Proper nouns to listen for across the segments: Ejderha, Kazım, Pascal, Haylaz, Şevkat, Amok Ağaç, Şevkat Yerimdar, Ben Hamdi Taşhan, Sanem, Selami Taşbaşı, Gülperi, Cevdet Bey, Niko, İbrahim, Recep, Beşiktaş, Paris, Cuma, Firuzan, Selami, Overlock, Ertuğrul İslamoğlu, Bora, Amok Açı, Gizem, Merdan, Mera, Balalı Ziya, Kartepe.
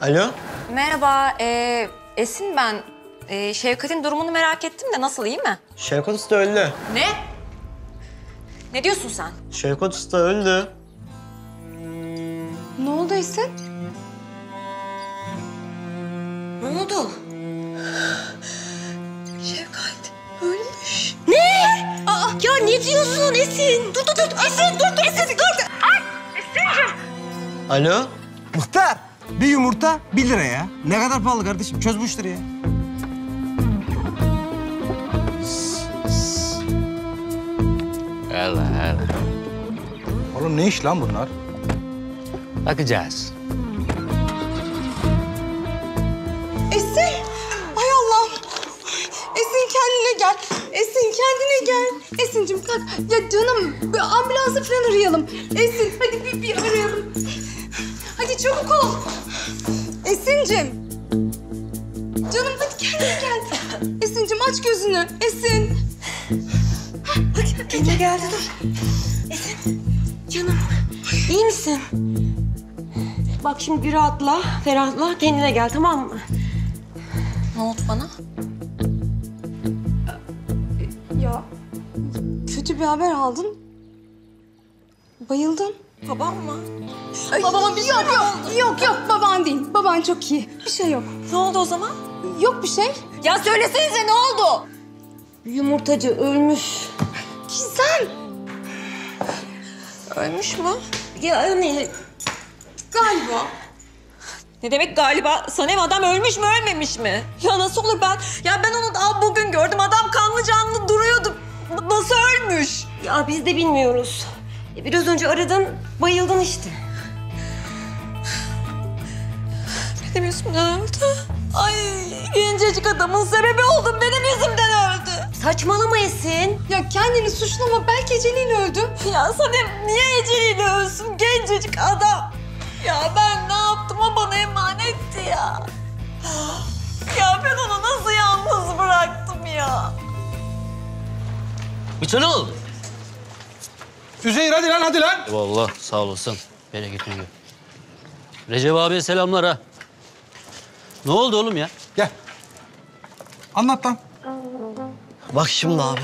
Alo. Merhaba, Esin ben. Şevkat'in durumunu merak ettim de nasıl, iyi mi? Şevkat Usta öldü. Ne? Ne diyorsun sen? Şevkat Usta öldü. Ne oldu Esin? Ne oldu? Şevkat ölmüş. Ne? Aa, ya ne diyorsun Esin? Dur. Esin dur. Esin dur. Ay Esin'cim. Alo. Muhtar, bir yumurta 1 lira ya. Ne kadar pahalı kardeşim? Çöz bu işleri ya. Hele. Oğlum ne iş lan bunlar? Bakacağız. Esin! Ay Allah'ım! Esin kendine gel. Esin kendine gel. Esincim kalk. Ya canım bir ambulansı falan arayalım. Esin hadi bir arayalım. Hadi çabuk ol. Esincim. Canım hadi kendine gel. Esincim aç gözünü. Esin. Bak kendine geldi dur. Esin. Canım iyi misin? Bak şimdi bir rahatla, ferahla, kendine gel tamam mı? Ne oldu bana? Ya kötü bir haber aldın. Bayıldın. Babam mı? Ay, babama bir şey oldu. Yok baban değil. Baban çok iyi. Bir şey yok. Ne oldu o zaman? Yok bir şey. Ya söylesenize ne oldu? Yumurtacı ölmüş. Gizem. Ölmüş mü? Yani galiba. Ne demek galiba? Sanem adam ölmüş mü ölmemiş mi? Ya nasıl olur ben? Ya ben onu daha bugün gördüm. Adam kanlı canlı duruyordu. Nasıl ölmüş? Ya biz de bilmiyoruz. Biraz önce aradın, bayıldın işte. Ne demiyorsun? Neden öldü? Ay gencecik adamın sebebi oldum. Benim yüzümden öldü. Saçmalama Esin. Ya kendini suçlama. Belki eceliyle öldü. Ya Sanem niye eceliyle ölsün? Gencecik adam. Ya ben ne yaptım? O bana emanetti ya. Ya ben onu nasıl yalnız bıraktım ya? Bıçanıl! Üzeyir hadi lan! Eyvallah sağ olasın. Beni getiriyor. Recep abiye selamlar ha. Ne oldu oğlum ya? Gel. Anlat lan. Bak şimdi abi.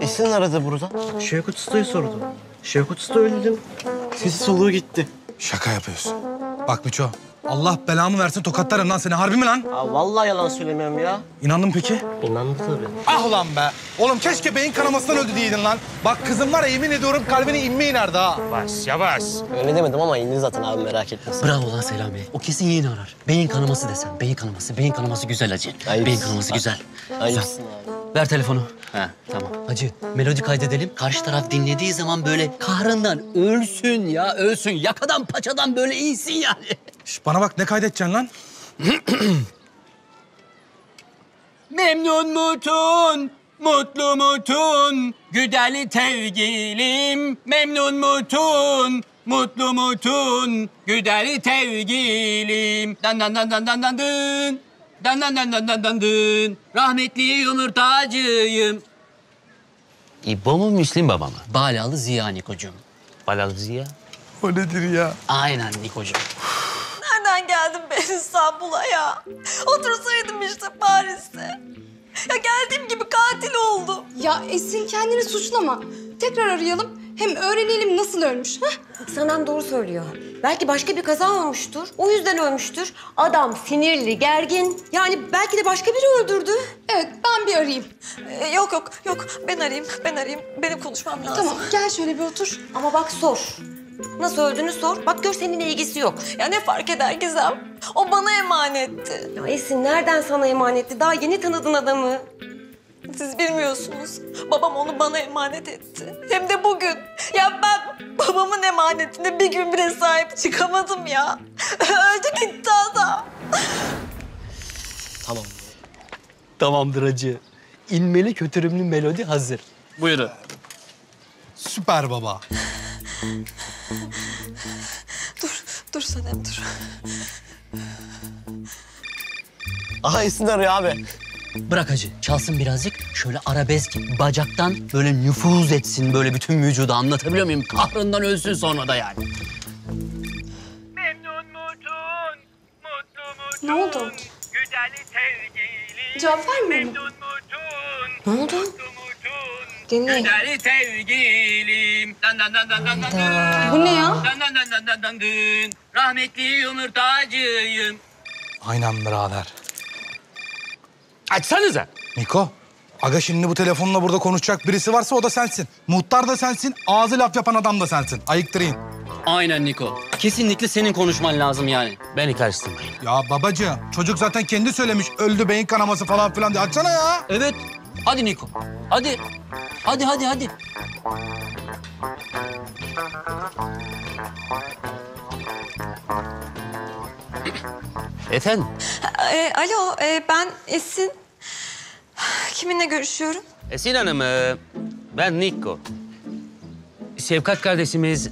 Esin aradı burada. Şevkat Usta'yı sordu. Şevkat Usta öldü. Sesi soluğu gitti. Şaka yapıyorsun. Bak Miço, Allah belamı versin tokatlarım lan seni. Harbi mi lan? Aa, vallahi yalan söylemiyorum ya. İnandın peki? İnandım tabii. Ah lan be! Oğlum keşke beyin kanamasından öldü diyeydin lan. Bak kızım var ya, yemin ediyorum kalbine inme iner daha. Yavaş. Öyle demedim ama indi zaten abi, merak etme. Bravo lan Selami. O kesin yeğeni arar. Beyin kanaması desen. Beyin kanaması güzel acı. Beyin kanaması güzel. Ayıpsın abi. Ver telefonu. Ha tamam. Hacı, melodi kaydedelim. Karşı taraf dinlediği zaman böyle kahrından ölsün ya, ölsün. Yakadan paçadan böyle insin yani. Şş, bana bak ne kaydedeceksin lan? Memnun mutun, mutlu mutun, güdeli tevgilim. Memnun mutun, mutlu mutun, güdeli tevgilim. Dan dan dan dan dan dan dın. Dan dan dan dan dan dan dın. Rahmetli yumurtacıyım. İbo mu Müslüm baba mı? Balalı Ziya Nikocuğum. Balalı Ziya? O nedir ya? Aynen Nikocuğum. Nereden geldim ben İstanbul'a ya? Otursaydım işte Paris'te. Ya geldiğim gibi katil oldum. Ya Esin kendini suçlama. Tekrar arayalım. Hem öğrenelim nasıl ölmüş. Sanem doğru söylüyor. Belki başka bir kaza olmuştur. O yüzden ölmüştür. Adam sinirli, gergin. Yani belki de başka biri öldürdü. Evet, ben bir arayayım. Yok. Ben arayayım. Benim konuşmam lazım. Tamam, gel şöyle bir otur. Ama bak sor. Nasıl öldüğünü sor. Bak gör seninle ilgisi yok. Ya ne fark eder Gizem? O bana emanetti. Ya Esin nereden sana emanetti? Daha yeni tanıdın adamı. Siz bilmiyorsunuz. Babam onu bana emanet etti. Hem de bugün. Ya ben babamın emanetine bir gün bile sahip çıkamadım ya. Öldü gitti adam. Tamam. Tamamdır hacı. İlmeli kötürümlü melodi hazır. Buyurun. Süper baba. Dur Sanem dur. Aha Esin arıyor abi. Bırak hacı, çalsın birazcık. Şöyle arabesk, bacaktan böyle nüfuz etsin böyle bütün vücuda. Anlatabiliyor muyum? Kahrından ölsün sonra da yani. Memnun mutun, Ne oldu? Cevap vermiyor mu? Ne oldu? Dinle. Bu ne ya? Rahmetli yumurtacıyım. Aynen birader. Açsanıza. Niko, aga şimdi bu telefonla burada konuşacak birisi varsa o da sensin. Muhtar da sensin, ağzı laf yapan adam da sensin. Ayıktırayım. Aynen Niko. Kesinlikle senin konuşman lazım yani. Beni karıştırmayın. Ya babacığım, çocuk zaten kendi söylemiş. Öldü, beyin kanaması falan filan diye. Açsana ya. Evet. Hadi Niko. Hadi. Hadi, hadi, hadi. Efendim? Alo, ben Esin. Kiminle görüşüyorum? Esin Hanım, ben Niko. Şevkat kardeşimiz...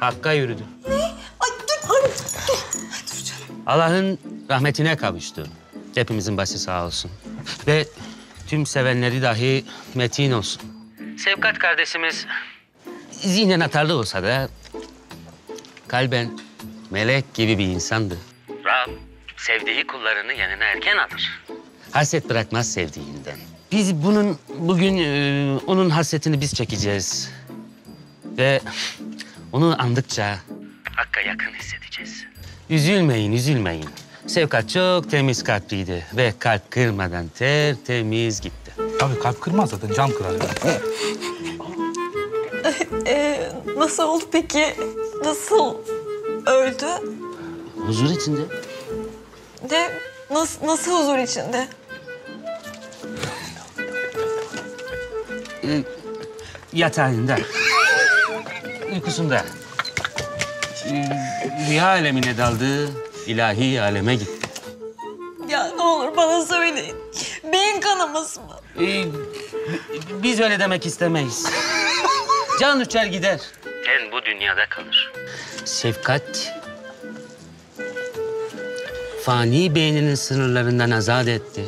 Hakk'a yürüdü. Ne? Ay dur, ay, dur. Dur canım. Allah'ın rahmetine kavuştu. Hepimizin başı sağ olsun. Ve tüm sevenleri dahi metin olsun. Şevkat kardeşimiz zihnen atarlı olsa da... kalben melek gibi bir insandı. Rab sevdiği kullarını yanına erken alır. Haset bırakmaz sevdiğinden. Biz bunun bugün onun hasetini biz çekeceğiz. Ve onu andıkça Hakk'a yakın hissedeceğiz. Üzülmeyin, üzülmeyin. Şevkat çok temiz kalpliydi ve kalp kırmadan tertemiz gitti. Tabii kalp kırmaz zaten, can kırar. Nasıl oldu peki? Nasıl öldü? Huzur içinde. De nasıl huzur içinde? Yatağında. Uykusunda. Rüya alemine daldı, ilahi aleme gitti. Ya ne olur bana söyleyin. Beyin kanaması mı? Biz öyle demek istemeyiz. Can uçar gider. Sen bu dünyada kalır. Şefkat... fani beyninin sınırlarından azat etti.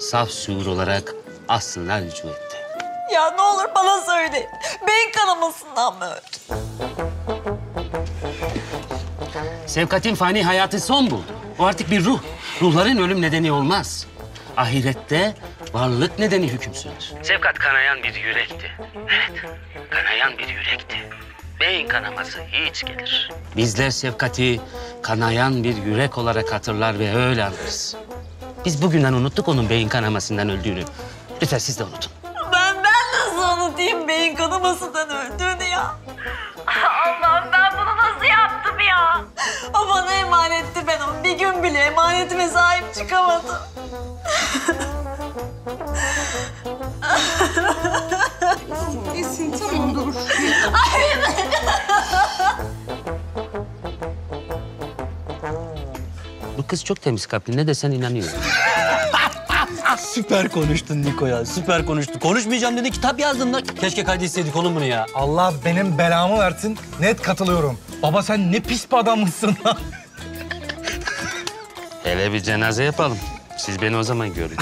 Saf şuur olarak aslına rücu etti. Ya ne olur bana söyle. Beyin kanamasından mı öldü? Şefkat'in fani hayatı son buldu. O artık bir ruh. Ruhların ölüm nedeni olmaz. Ahirette varlık nedeni hüküm sürer. Şefkat kanayan bir yürekti. Evet, kanayan bir yürekti. Beyin kanaması hiç gelir. Bizler Şefkat'i kanayan bir yürek olarak hatırlar ve öyle alırız. Biz bugünden unuttuk onun beyin kanamasından öldüğünü. Lütfen siz de unutun. Ben nasıl unutayım beyin kanamasından öldüğünü ya? Allah'ım ben bunu nasıl yaptım ya? O bana emanetti, ben onu bir gün bile emanetime sahip çıkamadım. Esin, tamam dur. Ay ben... Bu kız çok temiz kalpli, ne desen inanıyorum. Süper konuştun Niko ya, süper konuştun. Konuşmayacağım dedi, kitap yazdım lan. Keşke kaydetseydik oğlum bunu ya. Allah benim belamı versin, net katılıyorum. Baba sen ne pis bir adammışsın lan. Hele bir cenaze yapalım. Siz beni o zaman görün.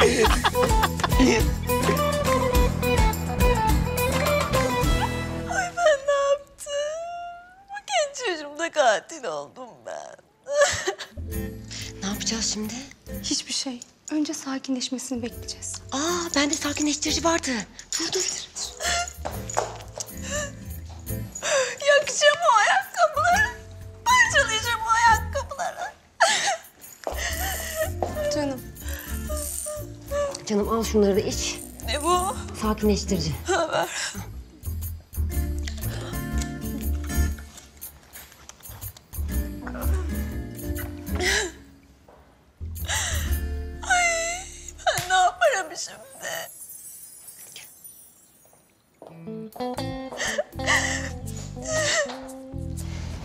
Ay ben ne yaptım? Bu genç yaşımda katil oldum ben. Ne yapacağız şimdi? Hiçbir şey. Önce sakinleşmesini bekleyeceğiz. Aa, bende sakinleştirici vardı. Dur. Yakacağım o ayakkabıları. Parçalayacağım o ayakkabıları. Canım al şunları da iç. Ne bu? Sakinleştirici. Ha, ver. Ay ben ne yaparım şimdi?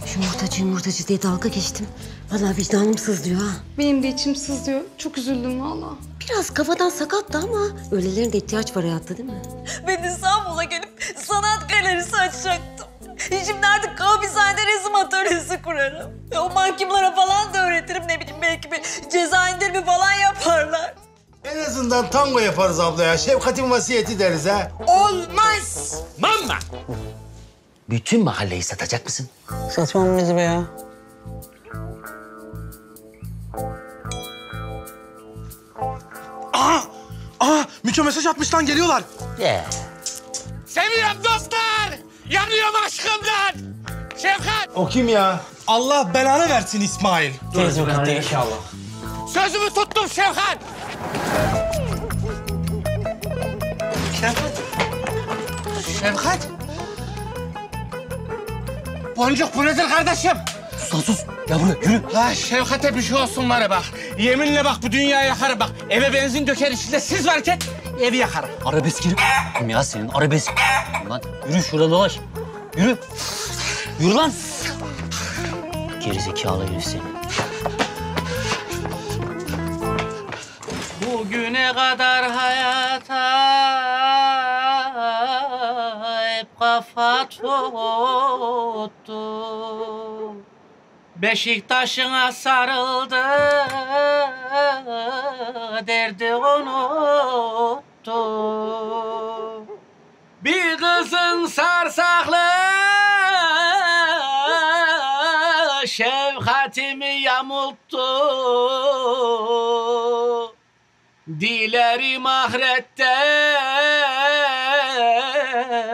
Şu yumurtacı diye dalga geçtim. Vallahi vicdanım sızlıyor ha. Benim de içim sızlıyor. Çok üzüldüm vallahi. Biraz kafadan sakattı ama öylelerin de ihtiyaç var hayatta değil mi? Ben İstanbul'a gelip sanat galerisi açacaktım. Şimdi artık hapishanede resim atölyesi kurarım. O mahkumlara falan da öğretirim, ne bileyim belki bir ceza indirimi falan yaparlar. En azından tango yaparız abla ya. Şefkat'in vasiyeti deriz ha. Olmaz! Mama! bütün mahalleyi satacak mısın? Satmam bizi be ya. Aha! Aha! Miko mesaj atmış lan, geliyorlar. Yeah. Seviyorum dostlar! Yanıyorum aşkımdan! Şevkat! O kim ya? Allah belanı versin İsmail. Tez vakit inşallah. Sözümü tuttum Şevkat! Şevkat! Şevkat! Boncuk bu nedir kardeşim? Sus sus! Ya buraya yürü! La Şevkat'e bir şey olsun bari bak. Yeminle bak bu dünyayı yakarım bak. Eve benzin döker içinde siz varken evi yakarım. Arabeskini kim ya senin arabeskini? Lan yürü şurada dolaş. Yürü. Yürü lan. Gerizekalı herif seni. Bugüne kadar hayata hep kafa tuttum. Beşiktaş'ına sarıldı, derdi unuttu. Bir kızın sarsaklı şefkatimi yamulttu. Dilerim ahirette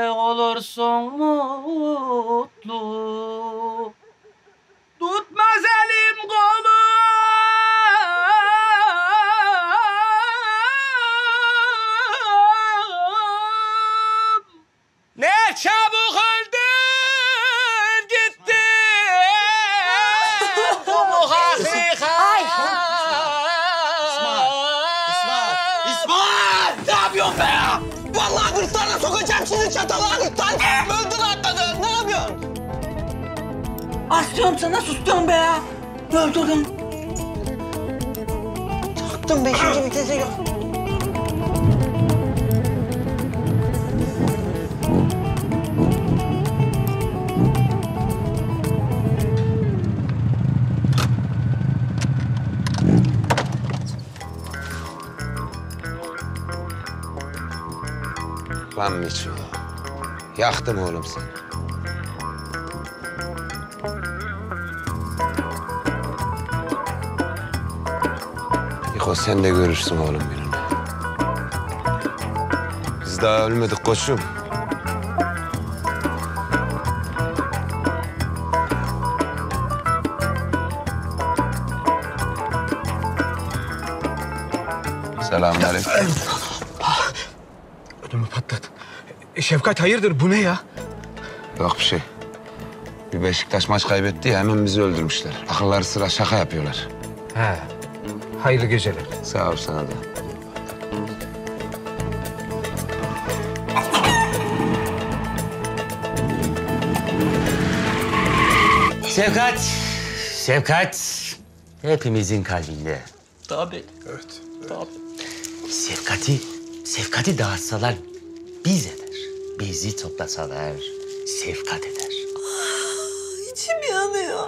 olursun mutlu. Tutmaz elim kolu, ne çabuk öldün gittin. Bu mu hakikat? İsmail! Ne yapıyorsun be ya? Vallahi gırtlarına sokacağım sizi çatala gırttan. Öldün atladın. Ne yapıyorsun? Aslıyorum sana, sustuyorum be ya. Öldürdüm. Taktım 5. vitese yok. Lan Miço, yaktım oğlum seni. O sen de görürsün oğlum birini. Biz daha ölmedik koçum. Selamünaleyküm. Ödümü patlat. Şevkat hayırdır bu ne ya? Yok bir şey. Bir Beşiktaş maç kaybetti ya, hemen bizi öldürmüşler. Akılları sıra şaka yapıyorlar. He. Hayırlı geceler. Sağ ol, sana da. Şevkat, Şevkat hepimizin kalbinde. Tabii. Evet. Tabii. Şevkat'i dağıtsalar biz eder. Bizi toplasalar Şevkat eder. Ah, içim yanıyor.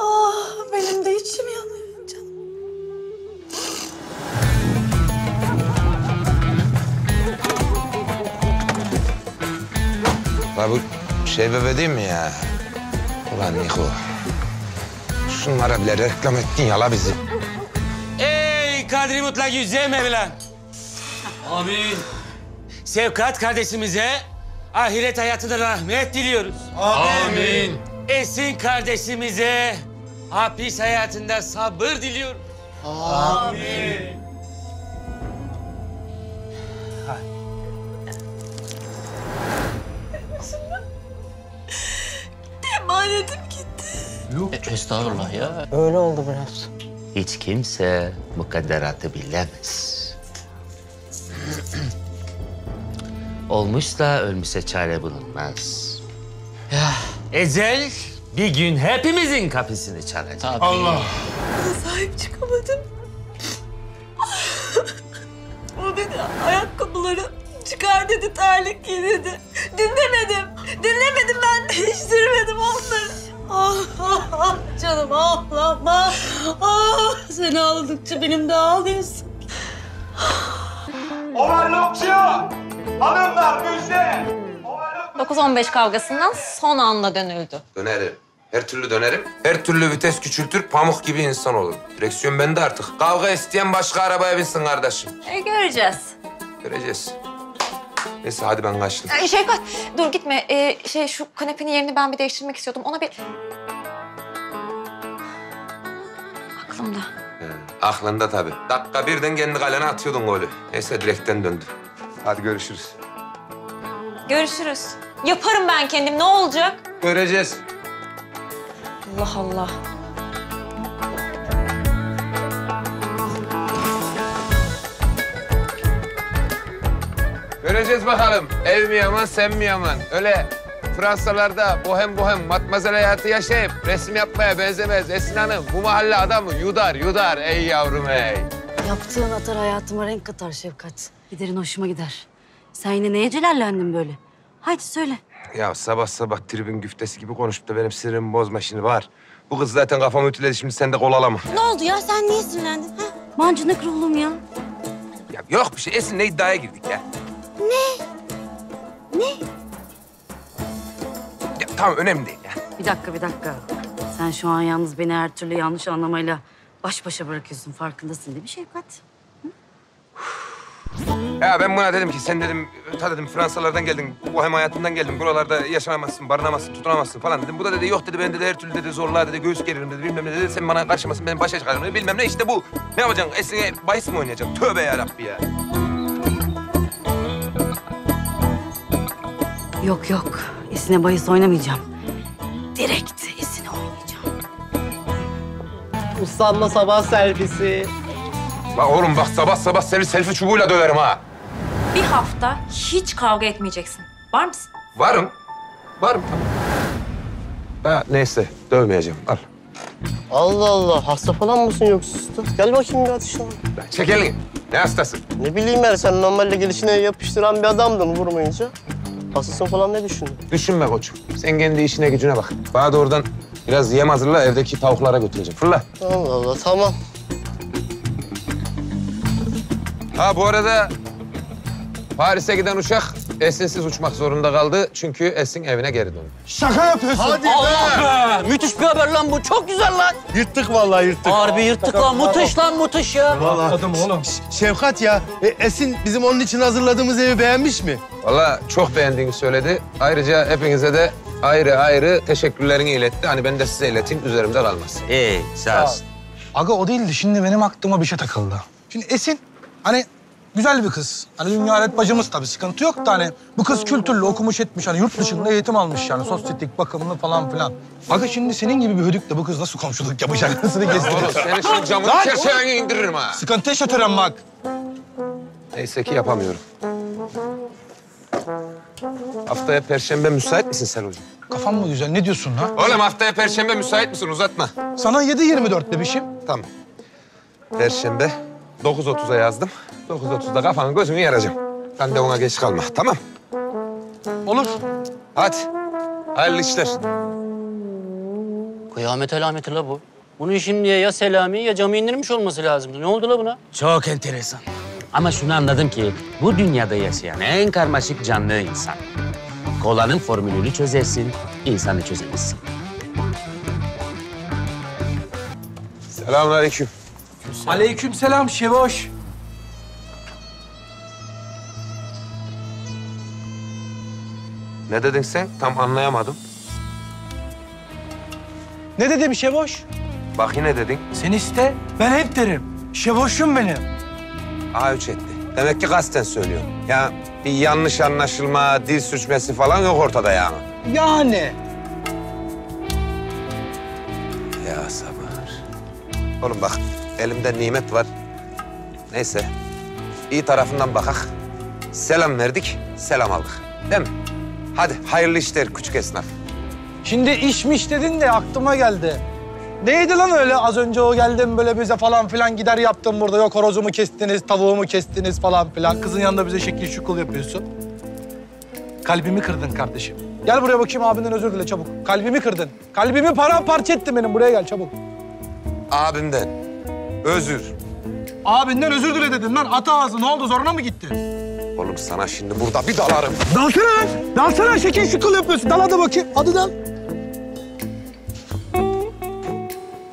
Ah, benim de içim yanıyor. Ya bu şey bebe değil mi ya? Ulan Niko, şunlara bile reklam ettin ya la bizi. Ey Kadri mutlak yüzeyim evlen. Abi. Şevkat kardeşimize ahiret hayatına rahmet diliyoruz. Amin. Esin kardeşimize hapis hayatında sabır diliyoruz. Amin. Emanetim gitti. Yok. Estağfurullah ya. Öyle oldu biraz. Hiç kimse mukadderatı bilemez. Olmuşsa ölmüşse çare bulunmaz. Ya. Ecel bir gün hepimizin kapısını çalacak. Tabii. Allah. Ona sahip çıkamadım. O dedi ayakkabıları çıkar dedi, terlik giy dedi. Dinlemedim ben. Değiştirmedim onları. Ah, ah, ah canım ağlama. Ah, seni ağladıkça benim de ağlıyorsun. Overlockçı! Hanımlar müjde! Overlock... 19-15 kavgasından son anla dönüldü. Dönerim. Her türlü dönerim. Her türlü vites küçültür, pamuk gibi insan olur. Direksiyon bende artık. Kavga isteyen başka arabaya binsin kardeşim. Göreceğiz. Göreceğiz. Neyse hadi ben kaçtım. Şevkat dur gitme. Şu kanepenin yerini ben bir değiştirmek istiyordum. Ona bir... Aklımda. Aklında tabii. Dakika birden kendi kalene atıyordun golü. Neyse direkten döndü. Hadi görüşürüz. Görüşürüz. Yaparım ben kendim. Ne olacak? Göreceğiz. Allah Allah. Göreceğiz bakalım. Ev mi yaman, sen mi yaman? Öyle Fransalarda bohem bohem matmazel hayatı yaşayıp resim yapmaya benzemez Esin Hanım. Bu mahalle adamı yudar yudar ey yavrum ey. Yaptığın atar hayatıma renk katar Şevkat. Giderin hoşuma gider. Sen yine neye celallendin böyle? Haydi söyle. Ya sabah sabah tribün güftesi gibi konuşup da benim sinirimi bozma şimdi var. Bu kız zaten kafamı ütüledi şimdi sen de kol alama. Ne oldu ya? Sen niye sinirlendin? Ha? Mancınık ruhlum ya. Ya yok bir şey. Esin'le iddiaya girdik ya. Ne? Ne? Ya tamam önemli değil ya. Bir dakika. Sen şu an yalnız beni her türlü yanlış anlamayla baş başa bırakıyorsun. Farkındasın değil mi Şevkat? Ya ben buna dedim ki sen dedim Fransalardan geldin, bu hem hayatından geldin, buralarda yaşanamazsın, barınamazsın, tutunamazsın falan dedim. Bu da dedi yok dedi ben dedi her türlü dedi zorluğa dedi göğüs geririm dedi bilmem ne dedi sen bana karşımasın ben başa çıkarım dedi bilmem ne işte bu. Ne yapacaksın Esin'e bahis mi oynayacaksın? Tövbe yarabbi ya. Yok Esin'e bahis oynamayacağım. Direkt Esin'e oynayacağım. Usanma sabah servisi. Bak oğlum bak sabah seni selfie çubuğuyla döverim ha. Bir hafta hiç kavga etmeyeceksin. Var mısın? Varım tamam. Ha neyse dövmeyeceğim al. Allah Allah hasta falan mısın yoksa usta? Gel bakayım bir atışına. Çek elini. Ne hastası? Ne bileyim ben sen normalde gelişine yapıştıran bir adamdın vurmayınca. Hastasın falan ne düşündün? Düşünme koçum. Sen kendi işine gücüne bak. Bana doğrudan biraz yem hazırla evdeki tavuklara götüreceğim. Fırla. Allah tamam. Ha bu arada Paris'e giden uçak Esin'siz uçmak zorunda kaldı. Çünkü Esin evine geri döndü. Şaka yapıyorsun. Hadi be. Allah be. Müthiş bir haber lan bu. Çok güzel lan. Yırttık vallahi yırttık. Harbi yırttık lan. Müthiş lan müthiş ya. Vallahi adam oğlum. Şevkat ya. Esin bizim onun için hazırladığımız evi beğenmiş mi? Vallahi çok beğendiğini söyledi. Ayrıca hepinize de ayrı teşekkürlerini iletti. Hani ben de size ileteyim üzerimde kalmasın. İyi sağ olsun. Aga o değildi. Şimdi benim aklıma bir şey takıldı. Şimdi Esin hani güzel bir kız. Hani dünyalet bacımız tabii sıkıntı yok da hani bu kız kültürlü okumuş etmiş hani yurt dışında eğitim almış yani sosyetik bakımını falan filan. Aga şimdi senin gibi bir hüdükle bu kız nasıl komşuluk yapacak? Nasıl kestiriyorsun? Senin şimdi camını çerçeveni indiririm ha. Sıkıntı yaşatırım bak. Neyse ki yapamıyorum. Haftaya perşembe müsait misin sen hocam? Kafam mı güzel? Ne diyorsun lan? Oğlum haftaya perşembe müsait misin? Uzatma. Sana 7:24 demişim. Tamam. Perşembe. 9:30'a yazdım. 9:30'da kafanı gözünü yaracağım. Sen de ona geç kalma, tamam? Olur. Hadi. Hayırlı işler. Kıyamet alameti la bu. Bunu şimdiye ya Selami ya camı indirmiş olması lazımdı. Ne oldu la buna? Çok enteresan. Ama şunu anladım ki bu dünyada yaşayan en karmaşık canlı insan. Kolanın formülünü çözersin, insanı çözemezsin. Selamünaleyküm. Aleykümselam Şevoş. Ne dedin sen? Tam anlayamadım. Ne dedim Şevoş? Bak yine dedin. Sen iste, ben hep derim. Şevoş'um benim. A3 etti. Demek ki kasten söylüyor. Ya bir yanlış anlaşılma, dil sürçmesi falan yok ortada yani. Yani. Ya sabır. Oğlum bak. Elimde nimet var. Neyse, iyi tarafından bakak. Selam verdik, selam aldık. Değil mi? Hadi hayırlı işler küçük esnaf. Şimdi işmiş dedin de aklıma geldi. Neydi lan öyle az önce o geldim böyle bize falan filan gider yaptım burada. Yok horozumu kestiniz, tavuğumu kestiniz falan filan. Kızın yanında bize şekil şukul yapıyorsun. Kalbimi kırdın kardeşim. Gel buraya bakayım abinden özür dile çabuk. Kalbimi kırdın. Kalbimi paramparça ettin benim. Buraya gel çabuk. Abimden. Özür. Abinden özür dile dedin lan. At ağzı. Ne oldu? Zoruna mı gitti? oğlum sana şimdi burada bir dalarım. Dalsana lan! Dalsana! Şekil şu kıl yapıyorsun. Dal hadi bakayım. Hadi dal.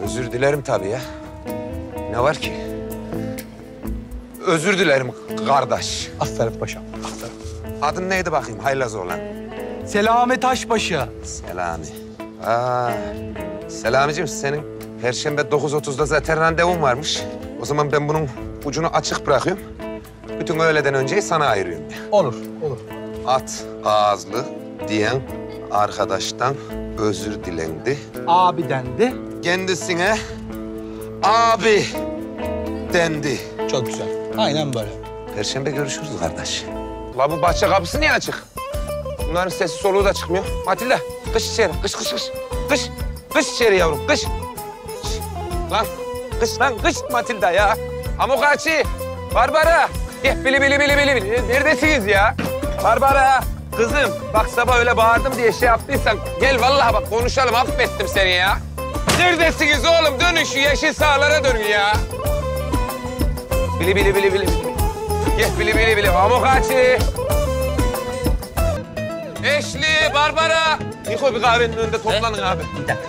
Özür dilerim tabii ya. Ne var ki? Özür dilerim kardeş. Axtarip Paşa. Axtarip. Adın neydi bakayım Haylaz oğlan? Selami Taşbaşı. Selami. Aa, Selamiciğim senin Perşembe 9.30'da zaten randevun varmış. O zaman ben bunun ucunu açık bırakıyorum. Bütün öğleden önceyi sana ayırıyorum. Olur, olur. At ağızlı diyen arkadaştan özür dilendi. Abi dendi. Kendisine abi dendi. Çok güzel. Aynen böyle. Perşembe görüşürüz kardeş. La bu bahçe kapısı niye açık? Bunların sesi soluğu da çıkmıyor. Matilda, kış içeri. Kış, kış, kış. Kış, kış içeri yavrum. Kış. Kış. Lan, kış lan, kış Matilda ya. Amok Ağaçı, Barbara. Bili. Neredesiniz ya? Barbara, kızım. Bak sabah öyle bağırdım diye şey yaptıysan gel vallahi bak konuşalım. Affettim seni ya. Neredesiniz oğlum? Dönün şu yeşil sahalara dönün ya. Bili. Gel bili. Amok Ağaçı. Eşli, Barbara. Niko bir kahvenin önünde toplanın abi. Bir dakika.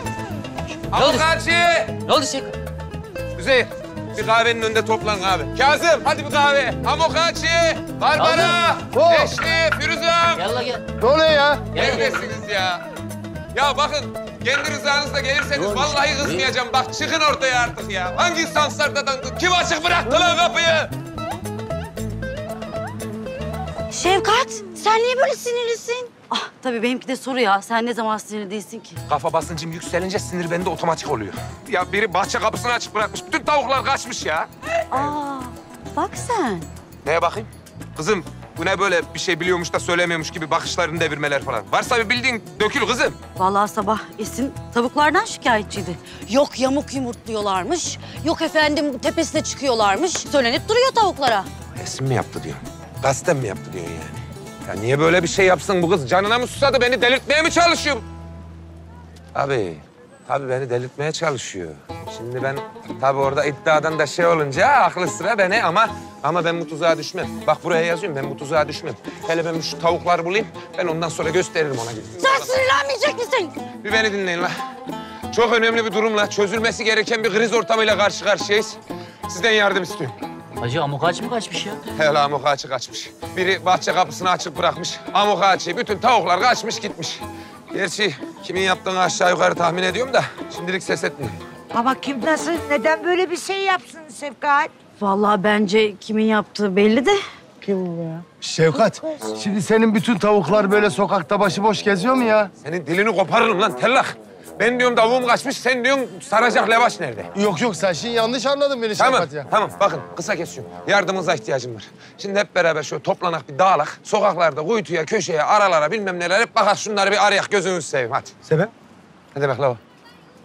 Amok Ağaçı. Ne oldu Şevkat? Üzeyir. Bir kahvenin önünde toplanın abi. Kazım, hadi bir kahve. Amok Ağaçı, Barbara, Eşli, Firuzan. Yalla gel. Ne oluyor ya? Neredesiniz ya? Ya bakın, kendi rızanızla gelirseniz vallahi kızmayacağım. Bak çıkın ortaya artık ya. Hangi sansarda dandın? Kim açık bıraktı lan kapıyı? Şevkat, sen niye böyle sinirlisin? Ah, tabii benimki de soru ya. Sen ne zaman sinirli değilsin ki? Kafa basıncım yükselince sinir bende otomatik oluyor. Ya biri bahçe kapısını açık bırakmış. Bütün tavuklar kaçmış ya. Aa, bak sen. Neye bakayım? Kızım, bu ne böyle bir şey biliyormuş da söylemiyormuş gibi bakışlarını devirmeler falan. Varsa bir bildiğin dökül kızım. Vallahi sabah Esin tavuklardan şikayetçiydi. Yok yamuk yumurtluyorlarmış. Yok efendim tepesine çıkıyorlarmış. Söylenip duruyor tavuklara. Esin mi yaptı diyor? Kasten mi yaptı diyor yani? Ya niye böyle bir şey yapsın bu kız? Canına mı susadı? Beni delirtmeye mi çalışıyor? Tabii beni delirtmeye çalışıyor. Şimdi ben tabii orada iddiadan da şey olunca aklı sıra beni ama ben bu tuzağa düşmem. Bak buraya yazıyorum ben bu tuzağa düşmem. Hele ben şu tavukları bulayım. Ben ondan sonra gösteririm ona. Sen sinirlenmeyecek misin? Bir beni dinleyin la. Çok önemli bir durumla çözülmesi gereken bir kriz ortamıyla karşı karşıyayız. Sizden yardım istiyorum. Hacı Amok Ağaç mı kaçmış ya? Hele Amok Ağaç'ı kaçmış. Biri bahçe kapısını açık bırakmış. Amok Ağaç'ı bütün tavuklar kaçmış gitmiş. Gerçi kimin yaptığını aşağı yukarı tahmin ediyorum da şimdilik ses etmiyorum. Ama kim nasıl, neden böyle bir şey yapsın Şevkat? Vallahi bence kimin yaptığı belli de. Kim bu ya? Şevkat, şimdi senin bütün tavuklar böyle sokakta başıboş geziyor mu ya? Senin dilini koparırım lan tellak. Ben diyorum tavuğum kaçmış, sen diyorsun saracak levaş nerede? Yok sen şimdi yanlış anladın beni Şevkat ya. Tamam, bakın kısa kesiyorum. Yardımınıza ihtiyacım var. Şimdi hep beraber şöyle toplanak bir dağılak. Sokaklarda, kuytuya, köşeye, aralara bilmem neler hep bakar şunları bir arayak gözünüzü seveyim hadi. Sebep? Ne demek la o?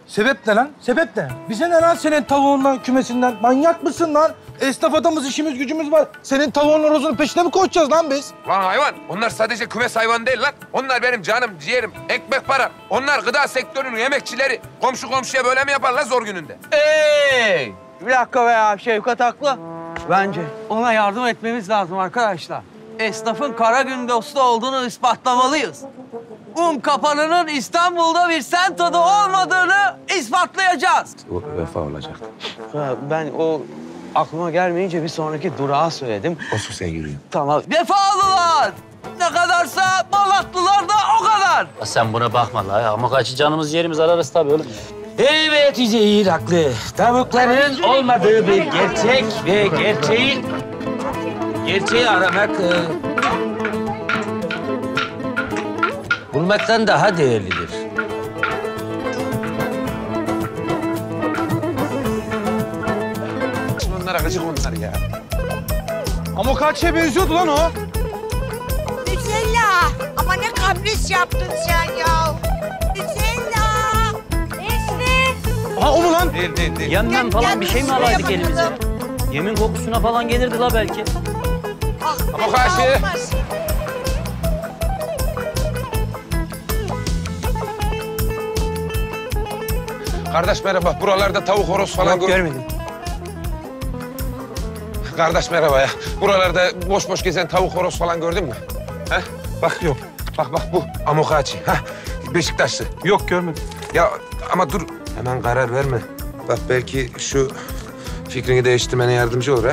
Sebep ne lan? Sebep ne? Bize ne lan senin tavuğundan, kümesinden? Manyak mısın lan? Esnaf adamız, işimiz gücümüz var. Senin tavuğun horozunun peşine mi koşacağız lan biz? Lan hayvan, onlar sadece kümes hayvan değil lan. Onlar benim canım, ciğerim, ekmek para. Onlar gıda sektörünün emekçileri. Komşu komşuya böyle mi yapar lan zor gününde? Hey! Bir dakika be ya, Şevkat haklı. Bence ona yardım etmemiz lazım arkadaşlar. Esnafın kara gün dostu olduğunu ispatlamalıyız. Kapanının İstanbul'da bir sentoda olmadığını ispatlayacağız. O vefa olacak. Ben o aklıma gelmeyince bir sonraki durağa söyledim. Olsun sen yürüyün. Tamam. Vefalılar! Ne kadarsa Malatlılar da o kadar. Ya sen buna bakma la ya. Ama kaçı canımız yerimiz ararız tabii oğlum. Evet Üzeyir haklı. Tavukların olmadığı bir gerçek ve gerçeği aramak... bulmaktan daha değerlidir. Bunlara gıcık onlar ya. Amok Ağaç'a benziyordu lan o. Güzella, ama ne kabris yaptın sen ya. Güzella, Esin. Ha o mu lan? Değil. Yandan falan bir şey mi alaydık elimize? Yemin kokusuna falan gelirdi la belki. Ah, Amok Ağaç'ı. Kardeş merhaba, buralarda tavuk horoz falan görmedim. Kardeş merhaba ya. Buralarda boş boş gezen tavuk horoz falan gördün mü? Ha? Bak yok. Bak bak bu Amok Ağaç. Ha? Beşiktaşlı. Yok görmedim. Ya ama dur. Hemen karar verme. Bak belki şu fikrini değiştirmene yardımcı olur ha.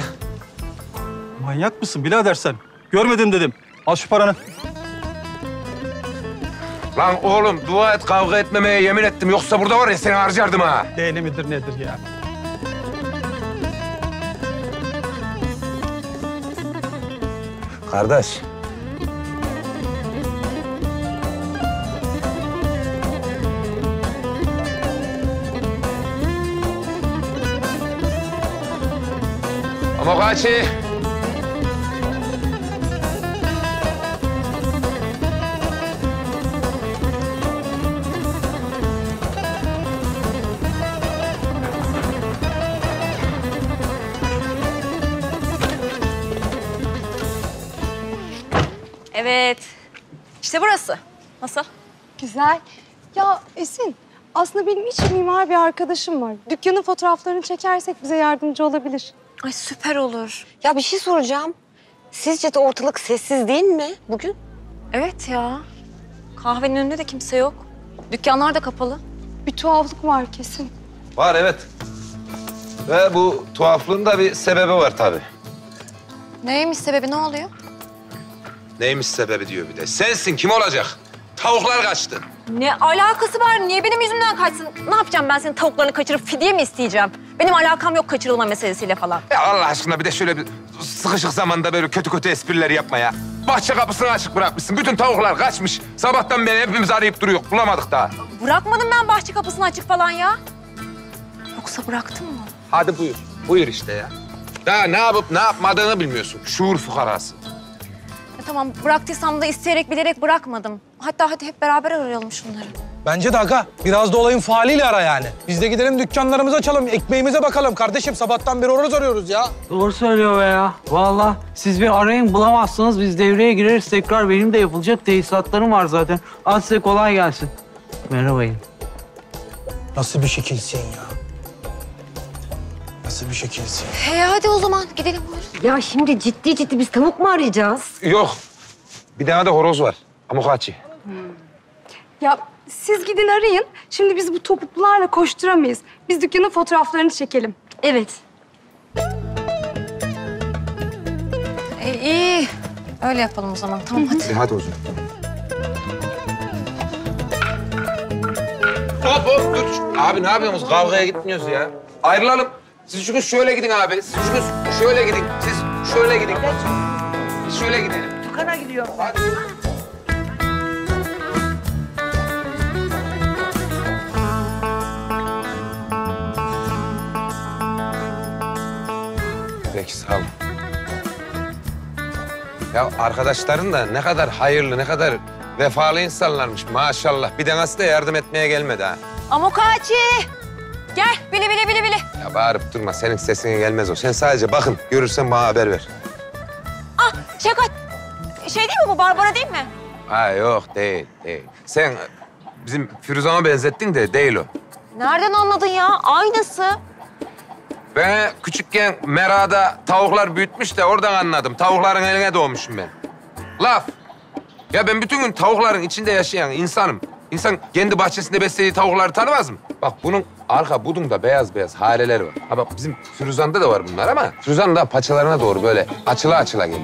Manyak mısın birader sen? Görmedim dedim. Al şu paranı. Lan oğlum dua et kavga etmemeye yemin ettim. Yoksa burada var ya seni harcardım ha. Değne midir nedir ya? Kardeş. Amok Açı. Evet. İşte burası. Nasıl? Güzel. Ya Esin, aslında benim hiç mimar bir arkadaşım var. Dükkanın fotoğraflarını çekersek bize yardımcı olabilir. Ay süper olur. Ya bir şey soracağım. Sizce de ortalık sessiz değil mi bugün? Evet ya. Kahvenin önünde de kimse yok. Dükkanlar da kapalı. Bir tuhaflık var kesin. Var evet. Ve bu tuhaflığın da bir sebebi var tabii. Neymiş sebebi, ne oluyor? Neymiş sebebi diyor bir de. Sensin, kim olacak? Tavuklar kaçtı. Ne alakası var? Niye benim yüzümden kaçsın? Ne yapacağım ben senin tavuklarını kaçırıp fidye mi isteyeceğim? Benim alakam yok kaçırılma meselesiyle falan. Ya Allah aşkına bir de şöyle bir sıkışık zamanda böyle kötü kötü espriler yapma ya. Bahçe kapısını açık bırakmışsın. Bütün tavuklar kaçmış. Sabahtan beri hepimiz arayıp duruyor. Bulamadık daha. Bırakmadım ben bahçe kapısını açık falan ya. Yoksa bıraktın mı? Hadi buyur. Buyur işte ya. Daha ne yapıp ne yapmadığını bilmiyorsun. Şuur fukarası. Tamam, bıraktıysam da isteyerek bilerek bırakmadım. Hatta hadi hep beraber arayalım şunları. Bence de aga, biraz da olayın faaliyle ara yani. Biz de gidelim dükkanlarımızı açalım, ekmeğimize bakalım. Kardeşim sabahtan beri orası arıyoruz ya. Doğru söylüyor be ya. Vallahi siz bir arayın bulamazsınız, biz devreye gireriz tekrar. Benim de yapılacak tesisatlarım var zaten. Hadi size kolay gelsin. Merhabayım. Nasıl bir şekilsin ya? Nasıl bir şekilsin? He hadi o zaman gidelim buyurun. Ya şimdi ciddi ciddi biz tavuk mu arayacağız? Yok. Bir tane de horoz var. Amok Ağaç'ı. Ya siz gidin arayın. Şimdi biz bu topuklularla koşturamayız. Biz dükkanın fotoğraflarını çekelim. Evet. İyi. Öyle yapalım o zaman. Tamam hadi. Hadi o zaman. Hop hop dur. Abi ne yapıyorsunuz? Kavgaya gitmiyoruz ya. Ayrılalım. Siz çünkü şöyle gidin abi, siz çünkü şöyle gidin, siz şöyle gidin. Biz şöyle gidelim. Dükana gidiyor. Hadi. Peki, sağ olun. Ya arkadaşların da ne kadar hayırlı, ne kadar vefalı insanlarmış maşallah. Bir de nasıl da yardım etmeye gelmedi ha. Amok Ağaç'ı! Gel, bili. Ya bağırıp durma, senin sesine gelmez o. Sen sadece bakın, görürsen bana haber ver. Ah, Şevkat. Şey değil mi bu, Barbara değil mi? Ha yok, değil. Sen bizim Firuzan'a benzettin de değil o. Nereden anladın ya? Aynısı. Ben küçükken Mera'da tavuklar büyütmüş de oradan anladım. Tavukların eline doğmuşum ben. Laf. Ya ben bütün gün tavukların içinde yaşayan insanım. İnsan kendi bahçesinde beslediği tavukları tanımaz mı? Bak bunun arka budunda beyaz hareler var. Ha bak bizim Firuzan'da da var bunlar ama Firuzan da paçalarına doğru böyle açıla geliyor.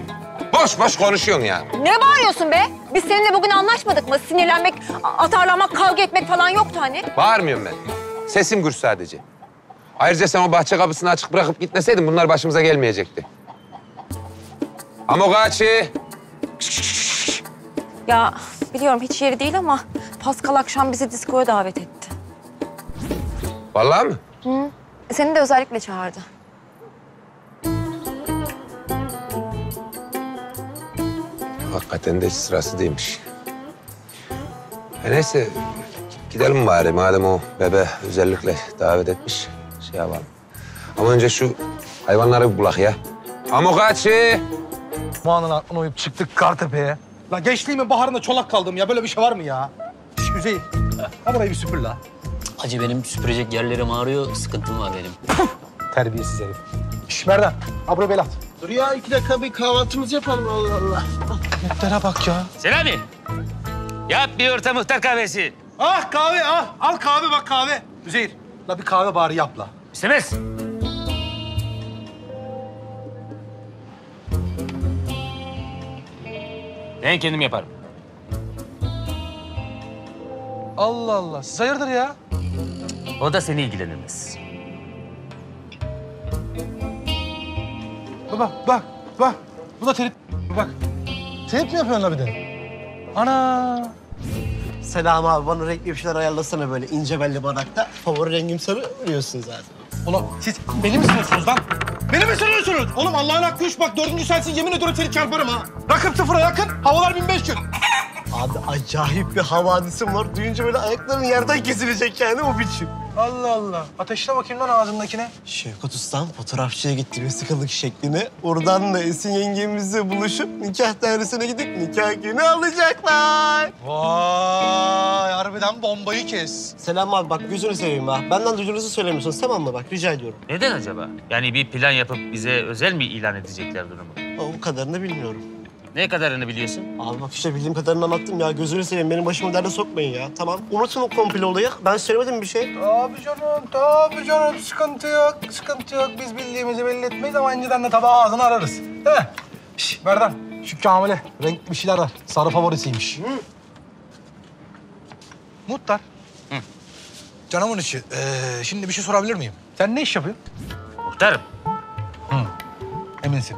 Boş konuşuyorsun yani. Ne bağırıyorsun be? Biz seninle bugün anlaşmadık mı? Sinirlenmek, atarlamak, kavga etmek falan yoktu hani. Bağırmıyorum ben. Sesim gür sadece. Ayrıca sen o bahçe kapısını açık bırakıp gitmeseydin bunlar başımıza gelmeyecekti. Amok Ağaç'ı. Ya biliyorum hiç yeri değil ama Pascal akşam bizi diskoya davet etti. Vallahi mi? Hı. Seni de özellikle çağırdı. Hakikaten de hiç sırası değilmiş. Neyse gidelim bari madem o bebe özellikle davet etmiş. Şey yapalım. Ama önce şu hayvanları bir bulak ya. Amok Ağaç'ı! Muhan'ın aklına uyup çıktık Kartepe'ye. La gençliğimin baharında çolak kaldım ya. Böyle bir şey var mı ya? Şş Üzeyir. Ha burayı bir süpür la. Hacı benim süpürecek yerlerim ağrıyor. Sıkıntım var benim. Terbiyesiz herif. Şş Merdan. Abro belat. Dur ya, 2 dakika bir kahvaltımızı yapalım, Allah Allah. Muhtara bak ya. Selami, yap bir orta muhtar kahvesi. Ah kahve, ah. Al kahve, bak kahve. Üzeyir, la bir kahve bari yap la. İstemez. Ben kendim yaparım. Allah Allah, siz hayırdır ya? O da seni ilgilenirmez. Bak, bak, bak. Bu da telif, bak. Telif mi yapıyorsun la bir de? Ana! Selami abi, bana renkli bir şeyler ayarlasana böyle ince belli barakta. Favori rengim sarı, biliyorsun zaten. Oğlum siz beni mi sınıyorsunuz lan? Beni mi sınıyorsunuz? Oğlum Allah'ın hakkı 3 bak, 4. sensin, yemin ediyorum seni çarparım ha. Rakıp 0'a yakın, havalar 1500. Abi acayip bir havadisim var. Duyunca böyle ayakların yerden kesilecek yani o biçim. Allah Allah. Ateşle bakayım lan ağzındakine. Şevkat Usta'm fotoğrafçıya gitti vesikalık şeklini. Oradan da Esin yengemizle buluşup nikah dairesine gidip nikah günü alacaklar. Vay! Harbiden bombayı kes. Selam abi bak gözünü seveyim ha. Benden duyduğunuzu söylemiyorsunuz tamam mı bak rica ediyorum. Neden acaba? Yani bir plan yapıp bize özel mi ilan edecekler durumu? O kadarını bilmiyorum. Ne kadarını biliyorsun? Abi bak işte bildiğim kadarını anlattım ya. Gözünü seveyim, benim başımı derde sokmayın ya. Tamam, unutun o komplo olayı. Ben söylemedim bir şey. Tabii canım, tabii canım. Sıkıntı yok, sıkıntı yok. Biz bildiğimizi belli etmeyiz ama önceden de tabağı ağzını ararız. Değil mi? Şişt, Merdan, şu Kamil'e renkli bir şeyler var. Sarı favorisiymiş. Hı. Muhtar. Hı. Canımın içi, şimdi bir şey sorabilir miyim? Sen ne iş yapıyorsun? Muhtarım. Hı. Eminsin.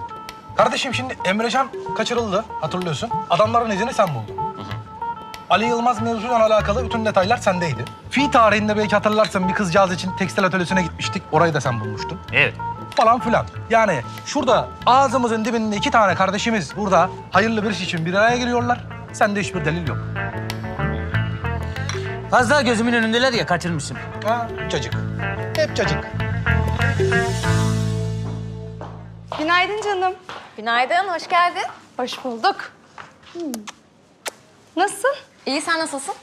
Kardeşim şimdi Emrecan kaçırıldı, hatırlıyorsun. Adamların izini sen buldun. Hı hı. Ali Yılmaz mevzuyla alakalı bütün detaylar sendeydi. Fi tarihinde belki hatırlarsan bir kızcağız için tekstil atölyesine gitmiştik. Orayı da sen bulmuştun. Evet. Falan filan. Yani şurada ağzımızın dibinde 2 tane kardeşimiz burada hayırlı bir iş için bir araya giriyorlar. Sende hiçbir delil yok. Az daha gözümün önündeler ya, kaçırmışım. Ha, çocuk. Hep çocuk. Günaydın canım. Günaydın, hoş geldin. Hoş bulduk. Hmm. Nasılsın? İyi, sen nasılsın?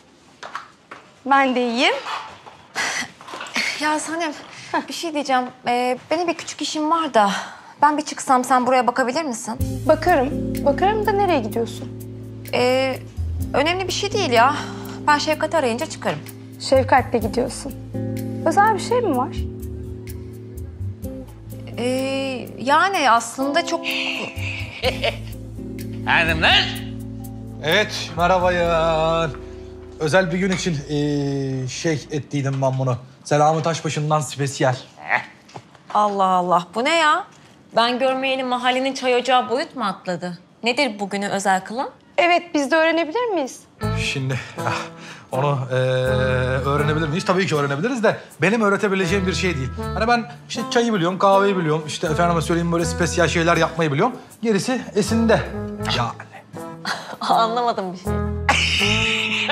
Ben de iyiyim. Ya Sanem, bir şey diyeceğim. Benim bir küçük işim var da... ben bir çıksam, sen buraya bakabilir misin? Bakarım. Bakarım da nereye gidiyorsun? Önemli bir şey değil ya. Ben Şevkat'i arayınca çıkarım. Şevkat'le gidiyorsun. Özel bir şey mi var? Yani aslında çok... Hanımlar! Evet, merhaba ya. Özel bir gün için ettiydim ben bunu. Selami Taşbaşı'ndan spesiyel. Allah Allah, bu ne ya? Ben görmeyeli mahallenin çay ocağı boyut mu atladı? Nedir bugünü özel kılan? Evet, biz de öğrenebilir miyiz? Şimdi onu öğrenebilir miyiz? Tabii ki öğrenebiliriz de benim öğretebileceğim bir şey değil. Hani ben işte çayı biliyorum, kahveyi biliyorum. İşte efendime söyleyeyim böyle spesiyel şeyler yapmayı biliyorum. Gerisi Esin'de. Yani. Anlamadım bir şey.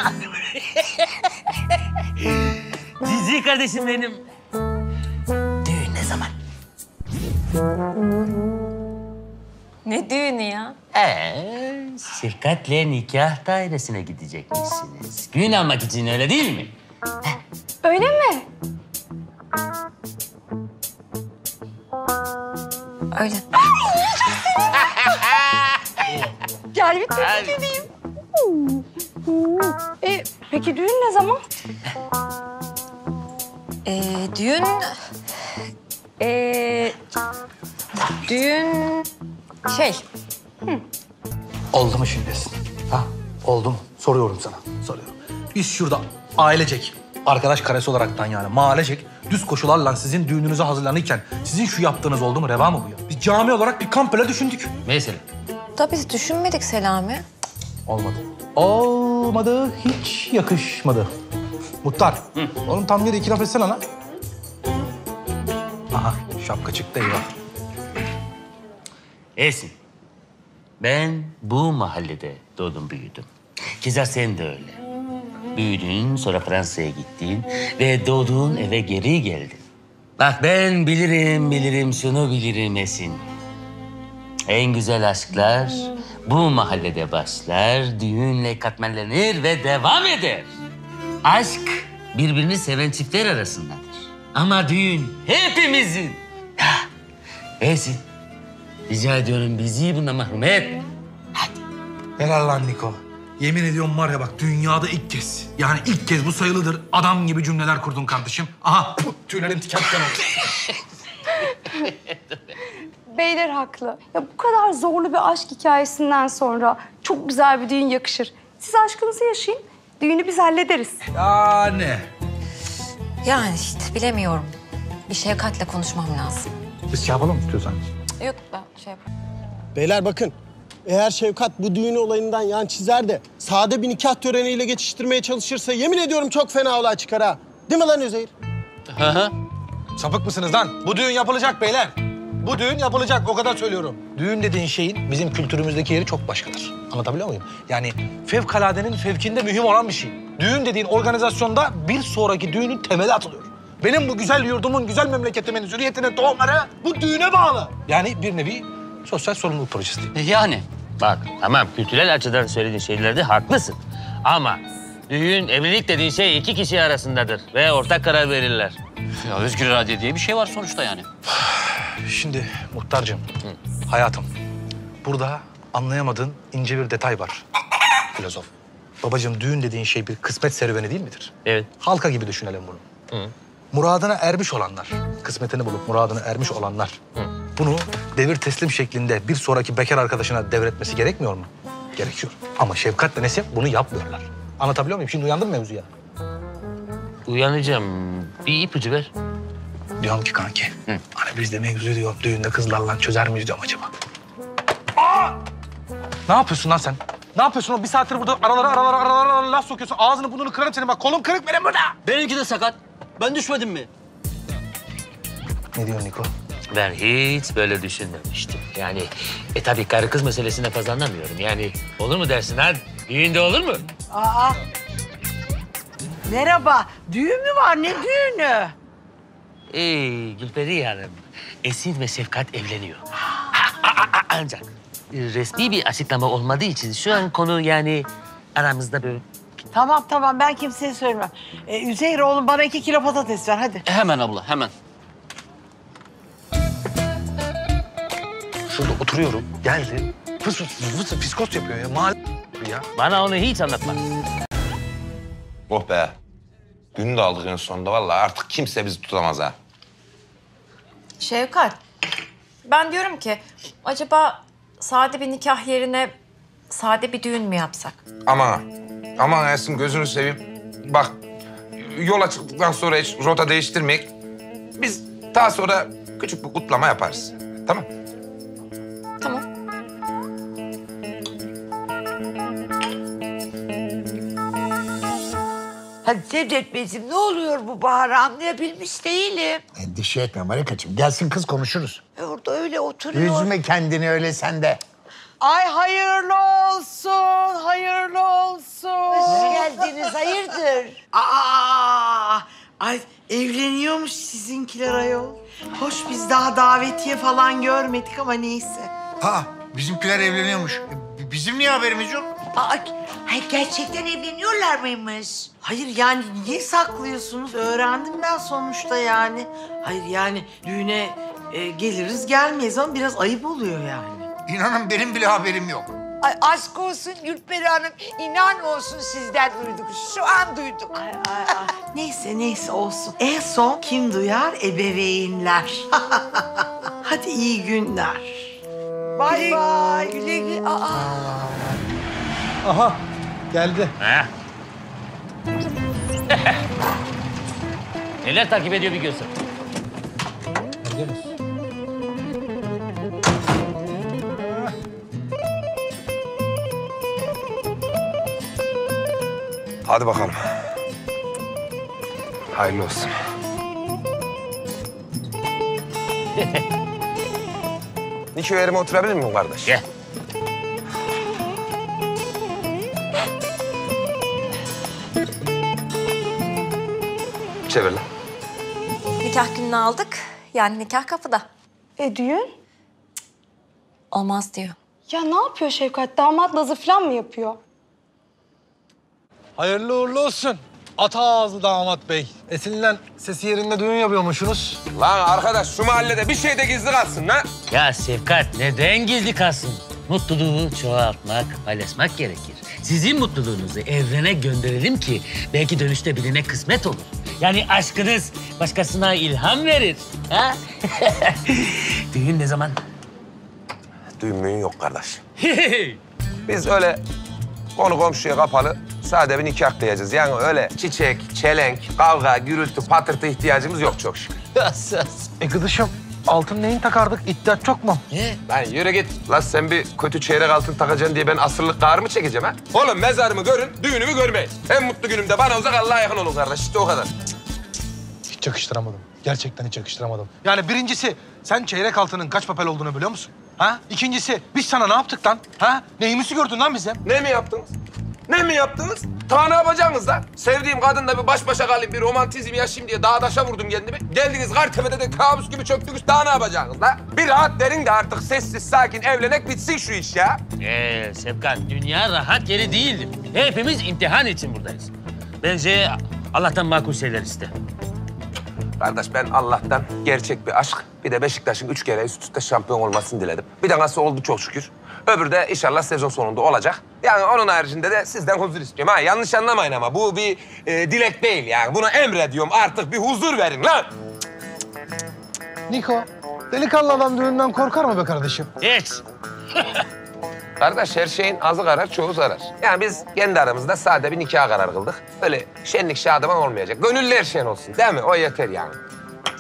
Cici kardeşim benim. Düğün ne zaman? Ne düğünü ya? Şirketle nikah dairesine gidecekmişsiniz. Gün almak için öyle değil mi? Öyle mi? Öyle. Gel bir tebrik edeyim. Peki düğün ne zaman? Düğün... düğün... Oldu mu şimdi? Ha? Oldu mu? Soruyorum sana. Soruyorum. Biz şurada ailecek, arkadaş karesi olaraktan yani mahallecek düz koşularla sizin düğününüze hazırlanırken sizin şu yaptığınız oldu mu? Reva mı bu ya? Biz cami olarak bir kampela düşündük. Mesela? Tabii biz düşünmedik Selami. Olmadı. Olmadı. Hiç yakışmadı. Muhtar. Hı. Oğlum tam yere 2 laf etsene lan. Aha şapka çıktı eyvah. Esin, ben bu mahallede doğdum, büyüdüm. Keza sen de öyle. Büyüdün, sonra Fransa'ya gittin ve doğduğun eve geri geldin. Bak ben bilirim, şunu bilirim Esin. En güzel aşklar bu mahallede başlar, düğünle katmerlenir ve devam eder. Aşk birbirini seven çiftler arasındadır. Ama düğün hepimizin. Esin. Rica ediyorum bizi bundan mahrum et. Hadi. Helal lan Niko. Yemin ediyorum var ya bak dünyada ilk kez. Yani ilk kez bu sayılıdır. Adam gibi cümleler kurdun kardeşim. Aha tüylerim tiken tiken oldu. Beyler haklı. Ya bu kadar zorlu bir aşk hikayesinden sonra çok güzel bir düğün yakışır. Siz aşkınızı yaşayın. Düğünü biz hallederiz. Yani. Yani işte bilemiyorum. Bir Şevkat'la konuşmam lazım. Biz şey yapalım mı istiyorsan? Yok ben şey yapalım. Beyler bakın. Eğer Şevkat bu düğün olayından yan çizer de sade bir nikah töreniyle geçiştirmeye çalışırsa yemin ediyorum çok fena olay çıkar ha. Değil mi lan Üzeyir? Hı. Sapık mısınız lan? Bu düğün yapılacak beyler. Bu düğün yapılacak, o kadar söylüyorum. Düğün dediğin şeyin bizim kültürümüzdeki yeri çok başkadır. Anlatabiliyor muyum? Yani fevkaladenin fevkinde mühim olan bir şey. Düğün dediğin organizasyonda bir sonraki düğünün temeli atılıyor. Benim bu güzel yurdumun, güzel memleketimin, zürriyetinin doğumları bu düğüne bağlı. Yani bir nevi sosyal sorumluluk projesi değil. Yani bak tamam kültürel açıdan söylediğin şeylerde haklısın. Ama düğün, evlilik dediğin şey iki kişi arasındadır ve ortak karar verirler. Ya özgür irade diye bir şey var sonuçta yani. Şimdi muhtarcığım, hayatım, burada anlayamadığın ince bir detay var. Filozof. Babacığım düğün dediğin şey bir kısmet serüveni değil midir? Evet. Halka gibi düşünelim bunu. Hı. Muradına ermiş olanlar, kısmetini bulup muradına ermiş olanlar... Hı. Bunu devir teslim şeklinde bir sonraki bekar arkadaşına devretmesi gerekmiyor mu? Gerekiyor. Ama Şevkat ve Nesim bunu yapmıyorlar. Anlatabiliyor muyum? Şimdi uyandın mı mevzuya? Uyanacağım. Bir ipucu ver. Diyorum ki kanki, hani biz de mevzuyu diyorum düğünde kızlarla çözer miyiz diyorum acaba. Aa! Ne yapıyorsun lan sen? Ne yapıyorsun o bir saattir burada aralara laf sokuyorsun. Ağzını burnunu kırarım senin bak. Kolum kırık benim burada. Benimki de sakat. Ben düşmedim mi? Ne diyorsun Niko? Ben hiç böyle düşünmemiştim. Yani tabii karı kız meselesine fazla anlamıyorum. Yani olur mu dersin ha? Düğünde olur mu? Aa! Merhaba. Düğün mü var? Ne düğünü? Gülperi Hanım, Esin ve Şevkat evleniyor. Ancak resmi bir açıklama olmadığı için şu an konu yani aramızda böyle. Tamam ben kimseye söylemem. Üzeyir oğlum bana 2 kilo patates ver hadi. Hemen abla hemen. Şurada oturuyorum geldi. Fıs fiskos yapıyor ya Bana onu hiç anlatma. Oh be. Günü de aldık en sonunda. Vallahi artık kimse bizi tutamaz ha. Şevkat, ben diyorum ki acaba sade bir nikah yerine sade bir düğün mü yapsak? Aman Esin gözünü seveyim. Bak yola çıktıktan sonra hiç rota değiştirmek. Biz daha sonra küçük bir kutlama yaparız. Tamam. Tamam. Hadi Cevdet Beyciğim, ne oluyor bu Bahar'ı anlayabilmiş değilim. Endişe etme Marikacığım. Gelsin kız konuşuruz. Orada öyle oturuyor. Üzme kendini öyle sen de. Ay hayırlı olsun, hayırlı olsun. Hoş geldiniz, hayırdır? Ay evleniyormuş sizinkiler ayol. Hoş biz daha davetiye falan görmedik ama neyse. Bizimkiler evleniyormuş. Bizim niye haberimiz yok? Gerçekten evleniyorlar mıymış? Hayır yani niye saklıyorsunuz? Öğrendim ben sonuçta yani. Hayır yani düğüne geliriz gelmeyiz ama biraz ayıp oluyor yani. İnanın benim bile haberim yok. Ay aşk olsun Gülperi Hanım. İnan olsun sizden duyduk. Şu an duyduk. Ay. Neyse olsun. En son kim duyar? Ebeveynler. Hadi iyi günler. Bay bay. Güle güle. Aha, geldi. Neler takip ediyor bir gözüm. Hadi bakalım. Hayırlı olsun. Niko yerime oturabilir miyim kardeş? Gel. Çevir lan. Nikah gününü aldık. Yani nikah kapıda. Düğün? Cık, olmaz diyor. Ya ne yapıyor Şevkat? Damat lazı falan mı yapıyor? Hayırlı uğurlu olsun. Ata ağzı damat bey. Esin'le sesi yerinde düğün yapıyormuşsunuz. Lan arkadaş şu mahallede bir şey de gizli kalsın lan. Ya Şevkat neden gizli kalsın? Mutluluğu çoğaltmak, paylaşmak gerekir. Sizin mutluluğunuzu evrene gönderelim ki belki dönüşte birine kısmet olur. Yani aşkınız başkasına ilham verir. Ha? Düğün ne zaman? Düğün müğün yok kardeş. Biz öyle konu komşuya kapalı sade bir nikah kıyacağız. Yani öyle çiçek, çelenk, kavga, gürültü, patırtı ihtiyacımız yok çok şükür. Kızışım altın neyin takardık? İddiat çok mu? Lan yürü git. Lan sen bir kötü çeyrek altın takacaksın diye ben asırlık kahrımı çekeceğim ha? Oğlum mezarımı görün, düğünümü görmeyin. En mutlu günümde bana uzak Allah'a yakın olun kardeş. İşte o kadar. Hiç yakıştıramadım. Gerçekten hiç yakıştıramadım. Yani birincisi sen çeyrek altının kaç papel olduğunu biliyor musun? Ha? İkincisi biz sana ne yaptık lan? Ha? Neyimizi gördün lan bize? Ne mi yaptınız? Ne mi yaptınız? Ta ne yapacaksınız lan? Sevdiğim kadınla bir baş başa kalayım, bir romantizm yaşayayım diye dağ taşa vurdum kendimi. Geldiniz Kartepe'de de kabus gibi çöktünüz. Daha ne yapacaksınız lan? Bir rahat derin de artık sessiz sakin evlenek bitsin şu iş ya. Şevkat dünya rahat yeri değildir. Hepimiz imtihan için buradayız. Bence Allah'tan makul şeyler iste. Kardeş ben Allah'tan gerçek bir aşk, bir de Beşiktaş'ın 3 kere üst üste şampiyon olmasını diledim. Bir tanesi oldu çok şükür. Öbürü de inşallah sezon sonunda olacak. Yani onun haricinde de sizden huzur istiyorum. Ha, yanlış anlamayın ama bu bir dilek değil yani. Buna emrediyorum artık bir huzur verin lan. Niko, delikanlı adam düğünden korkar mı be kardeşim? Hiç. Kardeş her şeyin azı karar, çoğu zarar. Yani biz kendi aramızda sade bir nikah kararı kıldık. Öyle şenlik şadıman olmayacak. Gönüller şen olsun değil mi? O yeter yani.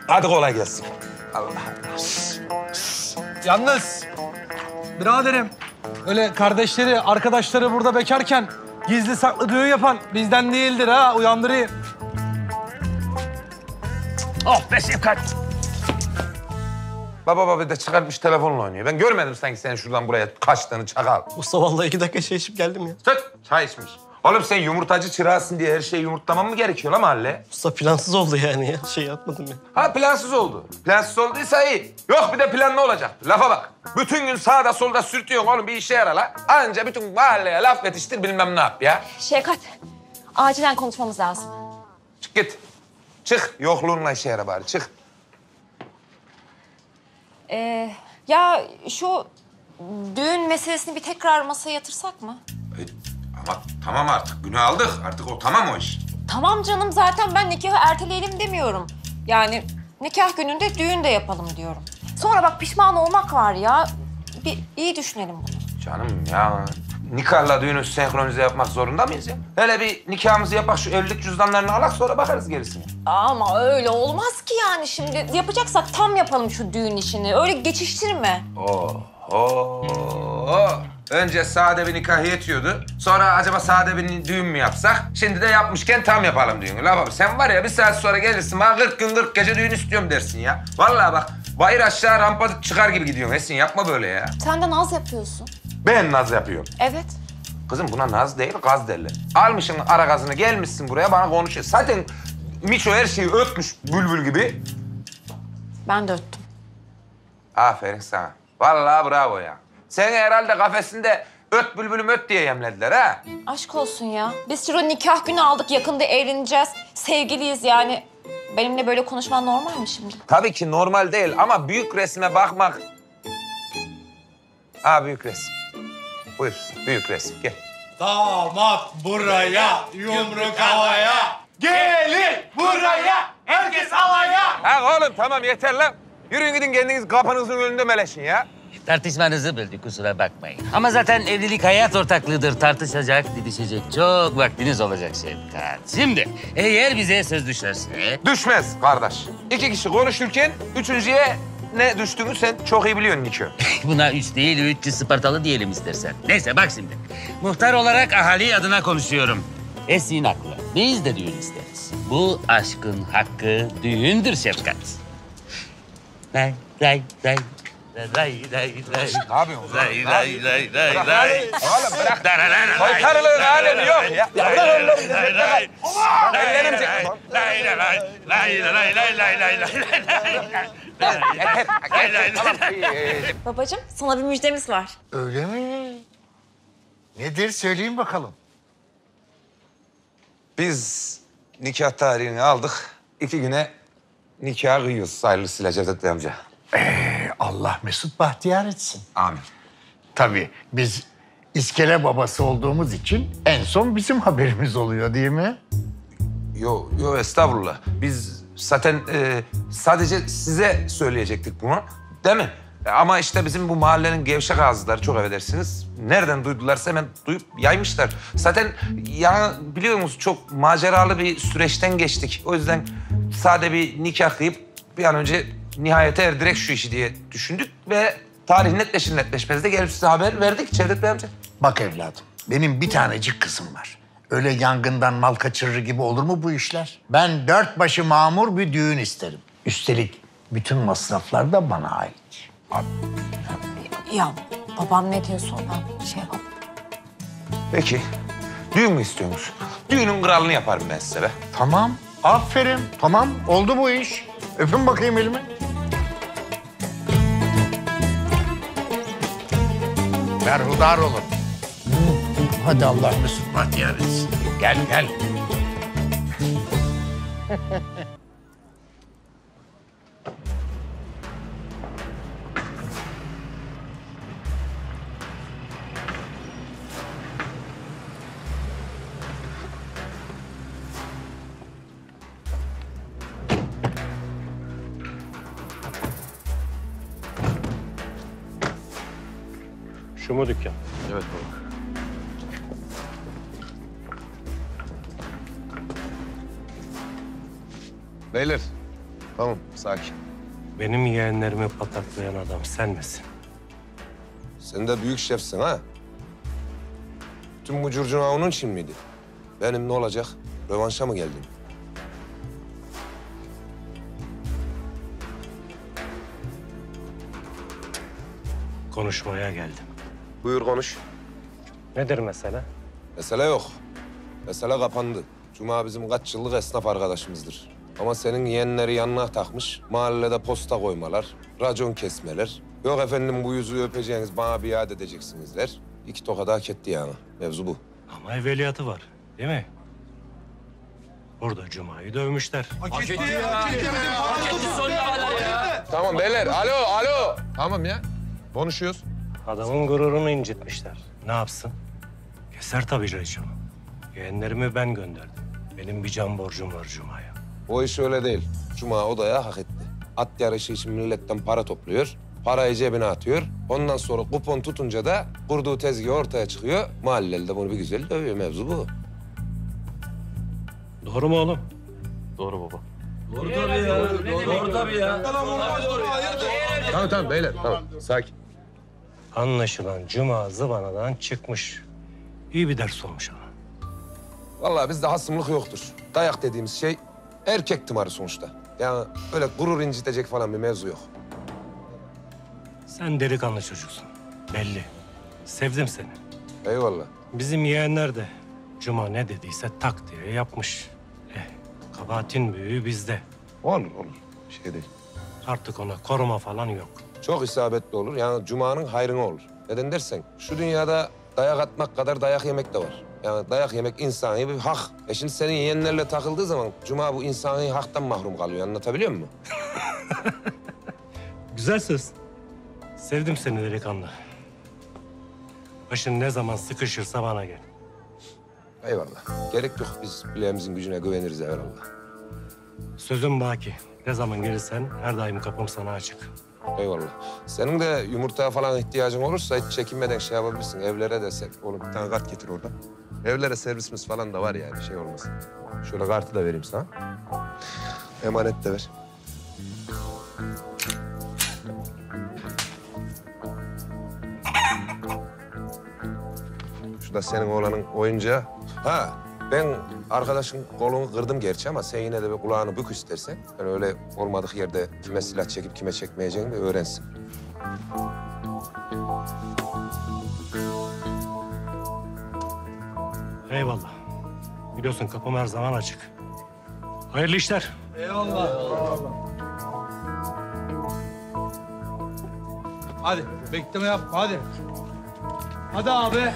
Hadi kolay gelsin. Allah Allah. Yalnız biraderim öyle kardeşleri, arkadaşları burada bekarken gizli saklı düğün yapan bizden değildir ha. Uyandırayım. Oh be Şevkat. Baba da çıkarmış telefonla oynuyor. Ben görmedim sanki senin şuradan buraya kaçtığını çakal. Usta vallahi 2 dakika çay içip geldim ya. Tut, çay içmiş. Oğlum sen yumurtacı çırağısın diye her şeyi yumurtlamam mı gerekiyor lan mahalle? Usta plansız oldu yani ya. Şey atmadım ya. Ha plansız oldu. Plansız olduysa iyi. Yok bir de plan ne olacak? Lafa bak. Bütün gün sağda solda sürtüyorsun oğlum bir işe yarar la. Anca bütün mahalleye laf yetiştir bilmem ne yap ya. Şevkat, acilen konuşmamız lazım. Çık git. Çık. Yokluğunla işe yara bari. Çık. Ya şu düğün meselesini bir tekrar masaya yatırsak mı? Ama tamam artık günü aldık. Artık o tamam o iş. Tamam canım zaten ben nikahı erteleyelim demiyorum. Yani nikah gününde düğün de yapalım diyorum. Sonra bak pişman olmak var ya. Bir iyi düşünelim bunu. Canım ya nikahla düğünü senkronize yapmak zorunda mıyız ya? Hele bir nikahımızı yapak şu evlilik cüzdanlarını alak sonra bakarız gerisine. Ama öyle olmaz ki yani şimdi. Yapacaksak tam yapalım şu düğün işini. Öyle geçiştirme. Önce sade bir nikah yetiyordu. Sonra acaba sade bir düğün mü yapsak? Şimdi de yapmışken tam yapalım düğünü. La baba sen var ya 1 saat sonra gelirsin bana 40 gün 40 gece düğün istiyorum dersin ya. Vallahi bak bayır aşağı rampa çıkar gibi gidiyorsun Esin yapma böyle ya. Sen de naz yapıyorsun. Ben naz yapıyorum. Evet. Kızım buna naz değil gaz derler. Almışsın ara gazını gelmişsin buraya bana konuşuyor. Zaten Miço her şeyi ötmüş bülbül gibi. Ben de öttüm. Aferin sana. Vallahi bravo ya. Seni herhalde kafesinde öt bülbülüm öt diye yemlediler ha? Aşk olsun ya. Biz şurada nikah günü aldık yakında evleneceğiz. Sevgiliyiz yani. Benimle böyle konuşman normal mi şimdi? Tabii ki normal değil ama büyük resme bakmak... Aa büyük resim. Buyur büyük resim gel. Damat buraya, yumruk havaya. Gelin buraya, herkes alaya. Ha oğlum tamam yeter lan. Yürüyün gidin kendiniz kapınızın önünde meleşin ya. Tartışmanızı böldük kusura bakmayın. Ama zaten evlilik hayat ortaklığıdır. Tartışacak, didişecek çok vaktiniz olacak Şevkat. Şimdi eğer bize söz düşerse... Düşmez kardeş. 2 kişi konuşurken 3.'ye ne düştüğünü sen çok iyi biliyorsun Niko. Buna 3 değil 300 Spartalı diyelim istersen. Neyse bak şimdi. Muhtar olarak ahali adına konuşuyorum. Esin haklı. Biz de düğün isteriz. Bu aşkın hakkı düğündür Şevkat. Lay lay lay. Lay lay lay. Ne yapıyorsun? Lay lay lay lay lay. Oğlum bırak. Soytarılığın alemi yok ya. Lay lay lay lay. Ellerimce. Lay lay lay lay lay lay lay lay lay. Babacığım sana bir müjdemiz var. Öyle mi? Nedir söyleyin bakalım. Biz nikah tarihini aldık. 2 güne nikahı kıyıyoruz hayırlısıyla Cevdet Bey amca. Allah mesut bahtiyar etsin. Amin. Tabii biz iskele babası olduğumuz için en son bizim haberimiz oluyor değil mi? Yo, yo estağfurullah. Biz zaten sadece size söyleyecektik bunu değil mi? Ama işte bizim bu mahallenin gevşek ağızları çok affedersiniz. Nereden duydularsa hemen duyup yaymışlar. Zaten ya biliyor musunuz çok maceralı bir süreçten geçtik. O yüzden sade bir nikah kıyıp bir an önce nihayete erdirek şu işi diye düşündük ve tarih netleşmez de gelip size haber verdik Cevdet Bey amca. Bak evladım, benim bir tanecik kızım var. Öyle yangından mal kaçırır gibi olur mu bu işler? Ben 4 başı mamur bir düğün isterim. Üstelik bütün masraflar da bana ait. Abi. Ya babam ne diyorsa ondan şey yap. Peki, düğün mü istiyorsunuz? Düğünün kralını yaparım ben size be. Tamam, aferin. Tamam, oldu bu iş. Öpün bakayım elimi. Berhudar olun. Hadi Allah mesut bahtiyar etsin. Gel, gel. Şu mu dükkan? Evet baba. Beyler, tamam sakin. Benim yeğenlerimi pataklayan adam sen misin? Sen de büyük şefsin ha? Tüm bu curcuna onun için miydi? Benim ne olacak? Rövanşa mı geldim? Konuşmaya geldim. Buyur konuş. Nedir mesele? Mesele yok. Mesele kapandı. Cuma bizim kaç yıllık esnaf arkadaşımızdır. Ama senin yeğenleri yanına takmış, mahallede posta koymalar, racon kesmeler. Yok efendim bu yüzüğü öpeceğiniz, bana biat edeceksinizler. 2 tokadı hak etti yani. Mevzu bu. Ama evveliyatı var, değil mi? Orada Cuma'yı dövmüşler. Hak etti ya! Tamam beyler, alo, alo! Tamam ya, konuşuyoruz. Adamın gururunu incitmişler. Ne yapsın? Keser tabii raconu. Yeğenlerimi ben gönderdim. Benim bir can borcum var Cuma'ya. O iş öyle değil. Cuma odaya hak etti. At yarışı için milletten para topluyor, parayı cebine atıyor. Ondan sonra kupon tutunca da kurduğu tezgah ortaya çıkıyor. Mahalleli de bunu bir güzel dövüyor. Mevzu bu. Doğru mu oğlum? Doğru baba. Doğru tabii ya. Doğru tabii ya. Tamam tamam beyler tamam. Sakin. Anlaşılan Cuma zıvanadan çıkmış. İyi bir ders olmuş ama. Vallahi bizde hasımlık yoktur. Dayak dediğimiz şey erkek tımarı sonuçta. Yani öyle gurur incitecek falan bir mevzu yok. Sen delikanlı çocuksun. Belli. Sevdim seni. Eyvallah. Bizim yeğenler de Cuma ne dediyse tak diye yapmış. Kabahatin büyüğü bizde. Olur olur. Bir şey değil. Artık ona koruma falan yok. Çok isabetli olur. Yani Cuma'nın hayrına olur. Neden dersen şu dünyada dayak atmak kadar dayak yemek de var. Yani dayak yemek insani bir hak. Şimdi senin yeğenlerle takıldığı zaman Cuma bu insani haktan mahrum kalıyor. Anlatabiliyor muyum? Güzel söz. Sevdim seni delikanlı. Başın ne zaman sıkışırsa bana gel. Eyvallah. Gerek yok. Biz bileğimizin gücüne güveniriz evvelallah. Sözüm baki. Ne zaman gelirsen her daim kapım sana açık. Eyvallah. Senin de yumurtaya falan ihtiyacın olursa hiç çekinmeden şey yapabilirsin. Evlere de oğlum bir tane kart getir oradan. Evlere servisimiz falan da var yani şey olmasın. Şöyle kartı da vereyim sana. Emanet de ver. Şu da senin oğlanın oyuncağı. Ha ben arkadaşın kolunu kırdım gerçi ama sen yine de bir kulağını bük istersen. Yani öyle olmadık yerde kime silah çekip kime çekmeyeceğini de öğrensin. Eyvallah. Biliyorsun kapım her zaman açık. Hayırlı işler. Eyvallah. Eyvallah. Hadi bekleme yapma hadi. Hadi abi.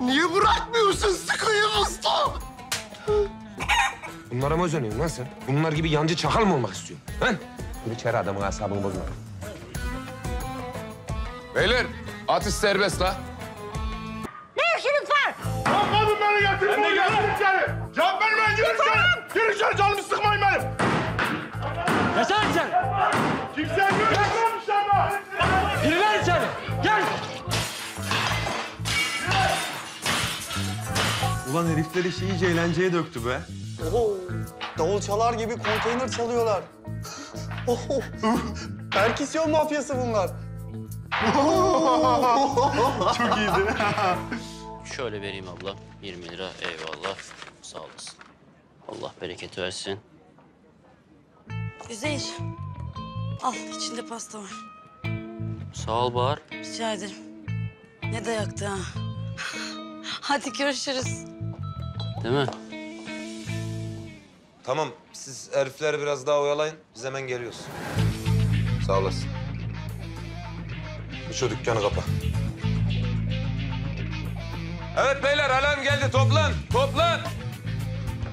Niye bırakmıyorsun? Sıkıyım usta. Bunlara mı özeniyorsun lan sen? Bunlar gibi yancı çakal mı olmak istiyorsun? Ha? Dur içeri, adamın asabını bozma. Beyler, atış serbest la. Ne işiniz var? Kalkma bunları getirin. Yürü içeri. Cevap vermeyin. Yürü içeri. Yürü içeri. Canımı sıkmayın benim. Geçer içeri. Kimse yürüyemem dışarıda. Yürü ver içeri. Gel. Ulan herifler işi iyice eğlenceye döktü be. Oho, davul çalar gibi konteyner çalıyorlar. Oho, perküsyon mafyası bunlar. Çok iyiydi. Şöyle vereyim abla, 20 lira eyvallah. Sağ olasın. Allah bereket versin. Üzeyir, al içinde pasta var. Sağ ol Bahar. Rica ederim. Ne dayaktı ha. Hadi görüşürüz. Değil mi? Tamam, siz herifleri biraz daha oyalayın. Biz hemen geliyoruz. Sağ olasın. Şu dükkanı kapa. Evet beyler, alarm geldi. Toplan, toplan.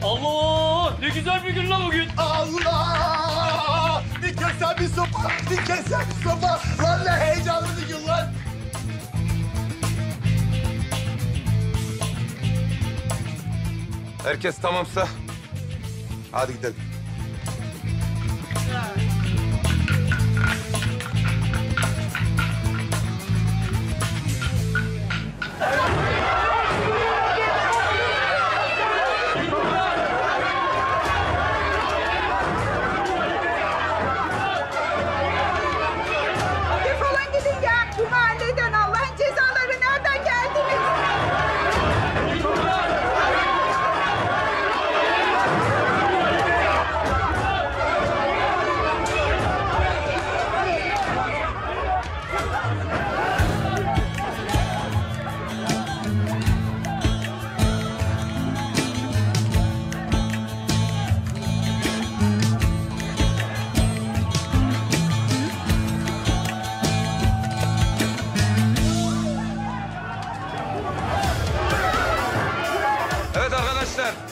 Allah! Ne güzel bir gün lan bugün. Allah! Bir kesen bir sopa, bir kesen bir sopa. Lan ne heyecanlı bir gün lan. Herkes tamamsa hadi gidelim. Defolun gidin ya. Bu mahalleden Allah'ın cezaları nereden geldiniz?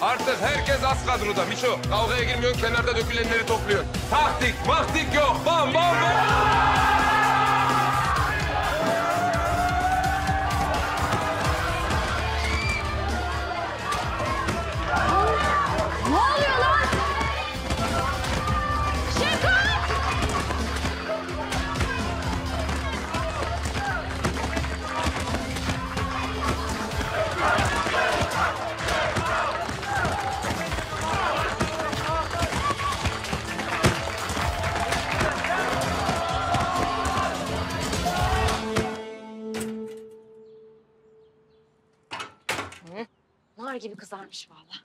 Artık herkes az kadroda. Miço, kavgaya girmiyorsun, kenarda dökülenleri topluyorsun. Taktik, maktik yok. Bam, bam, bam. Ne oluyor lan? Şevkat! Gibi kızarmış vallahi.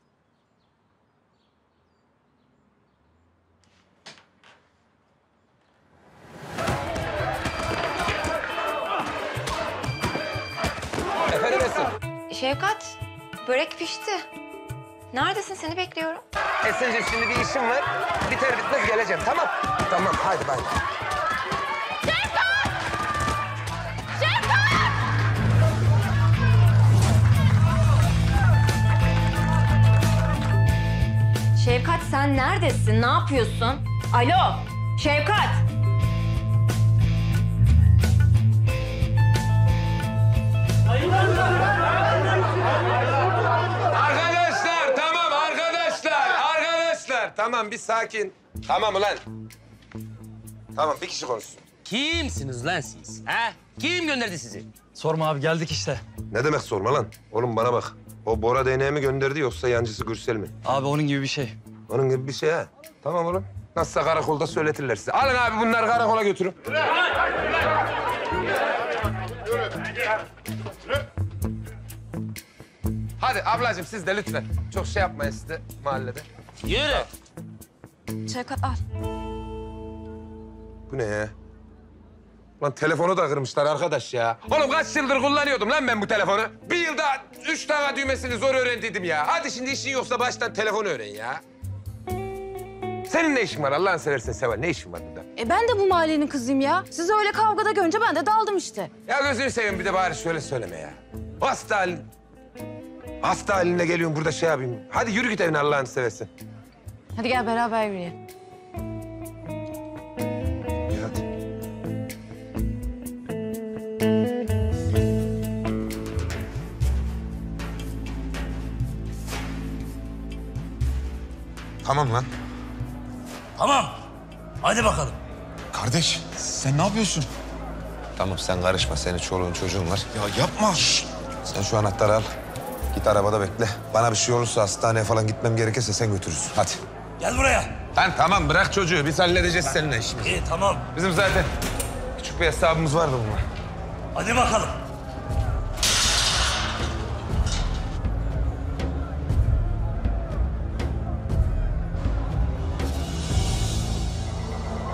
Efendim Esin? Şevkat, börek pişti. Neredesin? Seni bekliyorum. Esin'cim şimdi bir işim var. Biter bitmez geleceğim, tamam? Tamam, hadi bay bay. Şevkat! Şevkat! Şevkat sen neredesin? Ne yapıyorsun? Alo! Şevkat! Arkadaşlar tamam, arkadaşlar tamam, bir sakin. Tamam ulan. Tamam, bir kişi konuşsun. Kimsiniz lan siz? Ha? Kim gönderdi sizi? Sorma abi, geldik işte. Ne demek sorma lan? Oğlum bana bak. O Bora DNA'yı mi gönderdi yoksa yancısı Gürsel mi? Abi onun gibi bir şey. Onun gibi bir şey ha. Tamam oğlum. Nasılsa karakolda söyletirler size. Alın abi bunları karakola götürün. Hadi ablacığım siz de lütfen. Çok şey yapmayın siz de mahallede. Yürü. Şevkat al. Bu ne ya? Lan telefonu da kırmışlar arkadaş ya. Oğlum kaç yıldır kullanıyordum lan ben bu telefonu. Bir yılda 3 tane düğmesini zor öğrendiydim ya. Hadi şimdi işin yoksa baştan telefonu öğren ya. Senin ne işin var Allah'ını seversen Seval? Ne işin var burada? Ben de bu mahallenin kızıyım ya. Siz öyle kavgada görünce ben de daldım işte. Ya gözünü seveyim bir de bari şöyle söyleme ya. Hasta halin. Hasta haline geliyorum burada şey yapayım. Hadi yürü git evine Allah'ını seversen. Hadi gel beraber yürüyelim. Tamam lan. Tamam. Hadi bakalım. Kardeş sen ne yapıyorsun? Tamam sen karışma. Senin çoluğun çocuğun var. Ya yapma. Şişt. Sen şu anahtarı al. Git arabada bekle. Bana bir şey olursa hastaneye falan gitmem gerekirse sen götürürsün. Hadi. Gel buraya. Lan tamam bırak çocuğu. Biz halledeceğiz ben... seninle işimizi. İyi tamam. Bizim zaten küçük bir hesabımız vardı bununla. Hadi bakalım.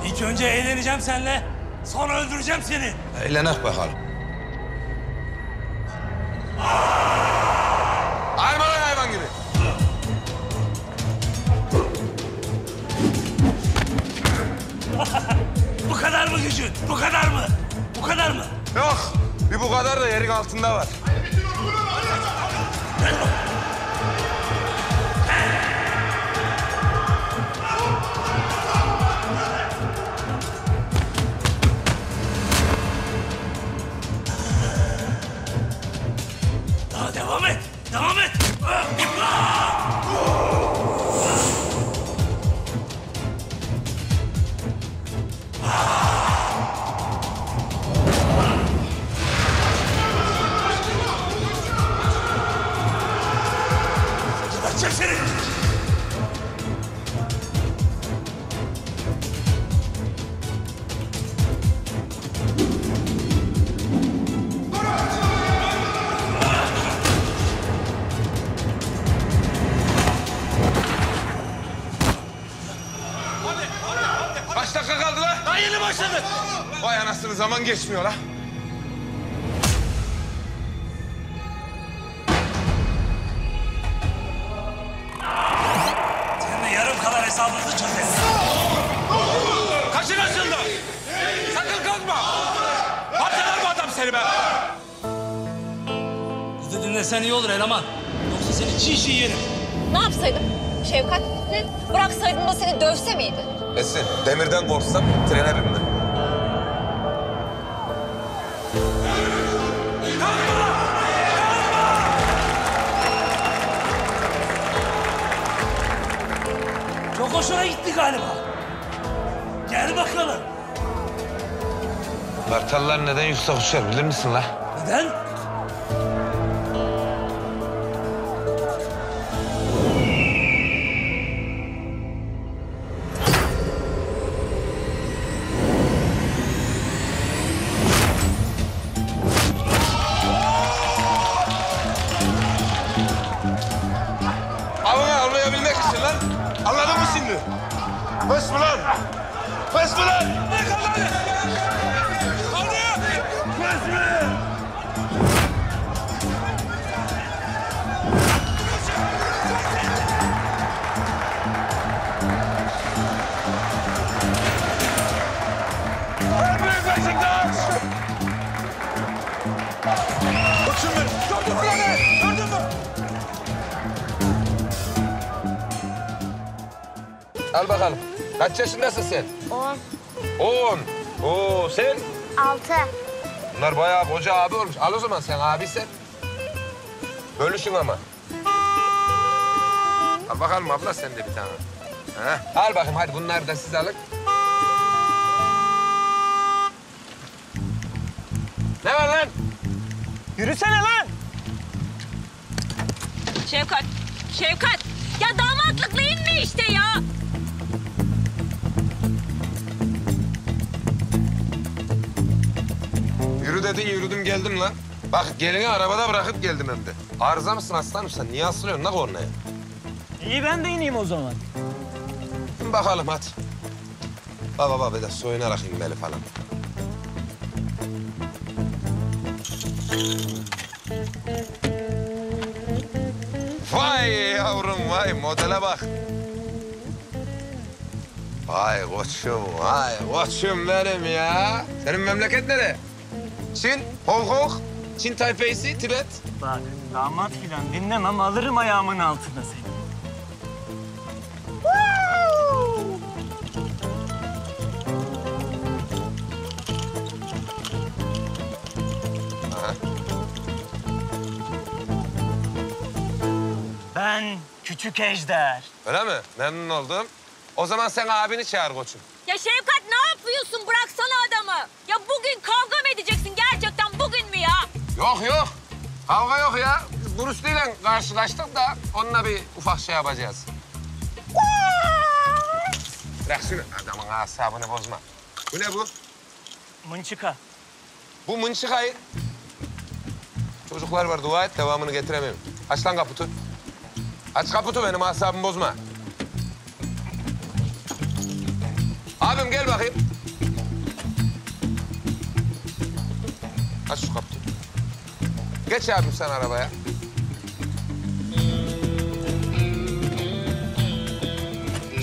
İlk önce eğleneceğim seninle, sonra öldüreceğim seni. Eğlenek bakalım. Ayman hayvan gibi. Bu kadar mı gücün? Bu kadar mı? Bu kadar mı? Yok, bir bu kadar da yerin altında var. Devam et! Devam et! Gideceğim seni! Vay anasını zaman geçmiyor la. Senin yarım kalan hesabınızı çözeceğiz. Kaçın açıldı. Sakın kalkma. Parçalar mı adam seni be? Kızı dinlesen iyi olur eleman. Yoksa seni çiğ çiğ yerim. Ne yapsaydım? Şevkat gitsin, bıraksaydım da seni dövse miydi? Esin, demirden korksam trene bindim. Hoşuna gitti galiba. Gel bakalım. Kartallar neden yüksek uçar bilir misin la? Neden? Avını avlayabilmek için lan. Anladın mı şimdi? Pes mi lan? Pes mi lan? Ne kadar? Anlıyor. Pes mi? En büyük Beşiktaş! Uçun beni. Gördün mü lan? Gördün mü? Al bakalım. Kaç yaşındasın sen? 10. 10. Oo sen? 6. Bunlar bayağı koca abi olmuş. Al o zaman sen abiysen. Bölüşün ama. Al bakalım abla sen de bir tane. Heh. Al bakayım hadi bunları da siz alın. Ne var lan? Yürüsene lan. Şevkat. Şevkat. Ya damatlıkla inme işte ya. Dedin yürüdüm geldim lan. Bak gelini arabada bırakıp geldim hem de. Arıza mısın aslanım sen? Niye asılıyorsun lan kornaya? İyi ben de ineyim o zaman. Bakalım hadi. Baba baba da soyunarak inmeli falan. Vay yavrum vay modele bak. Vay koçum benim ya. Senin memleket nere? Çin, Hong Kong, Çin Tayfe'si, Tibet. Bak damat filan dinlemem, alırım ayağımın altına seni. Ben küçük ejder. Öyle mi? Memnun oldum. O zaman sen abini çağır koçum. Ya Şevkat ne yapıyorsun? Bıraksana adamı. Ya bugün kavga mı edeceksin? Gerçekten bugün mü ya? Yok yok. Kavga yok ya. Biz Bruce ile karşılaştık da onunla bir ufak şey yapacağız. Bırak şunu. Adamın asabını bozma. Bu ne bu? Mınçıka. Bu mınçıkayı. Çocuklar var dua et devamını getiremiyorum. Aç lan kaputu. Aç kaputu benim asabımı bozma. Abim gel bakayım. Aç şu kaputu. Geç abim sen arabaya.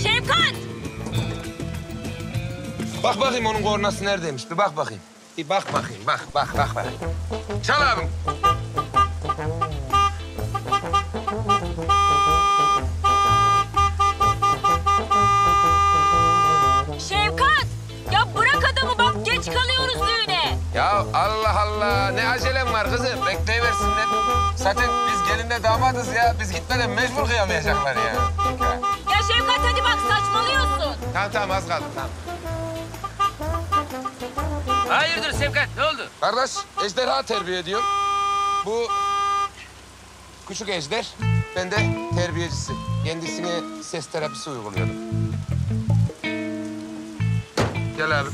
Şevkat! Bak bakayım onun kornası neredeymiş. Bir bak bakayım. Bir bak bakayım. Bak. Çal abim. Ya Allah Allah, ne acelem var kızım, bekleyiversinler. Zaten biz gelinle damadız ya, biz gitmeden mecbur kıyamayacaklar ya. Ya Şevkat hadi bak, saçmalıyorsun. Tamam, az kaldı, tamam. Hayırdır Şevkat, ne oldu? Kardeş, ejderha terbiye ediyorum. Bu küçük ejder, ben de terbiyecisi. Kendisine ses terapisi uyguluyorum. Gel abi.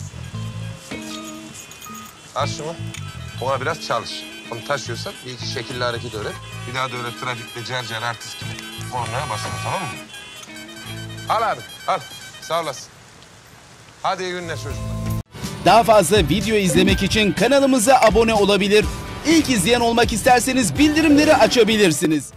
Al şunu, ona biraz çalış. Onu taşıyorsan bir iki şekilli hareket öğret. Bir daha da öyle trafikte cer artist gibi. Kornaya basma, tamam mı? Al abi, al. Sağ olasın. Hadi iyi günler çocuklar. Daha fazla video izlemek için kanalımıza abone olabilir. İlk izleyen olmak isterseniz bildirimleri açabilirsiniz.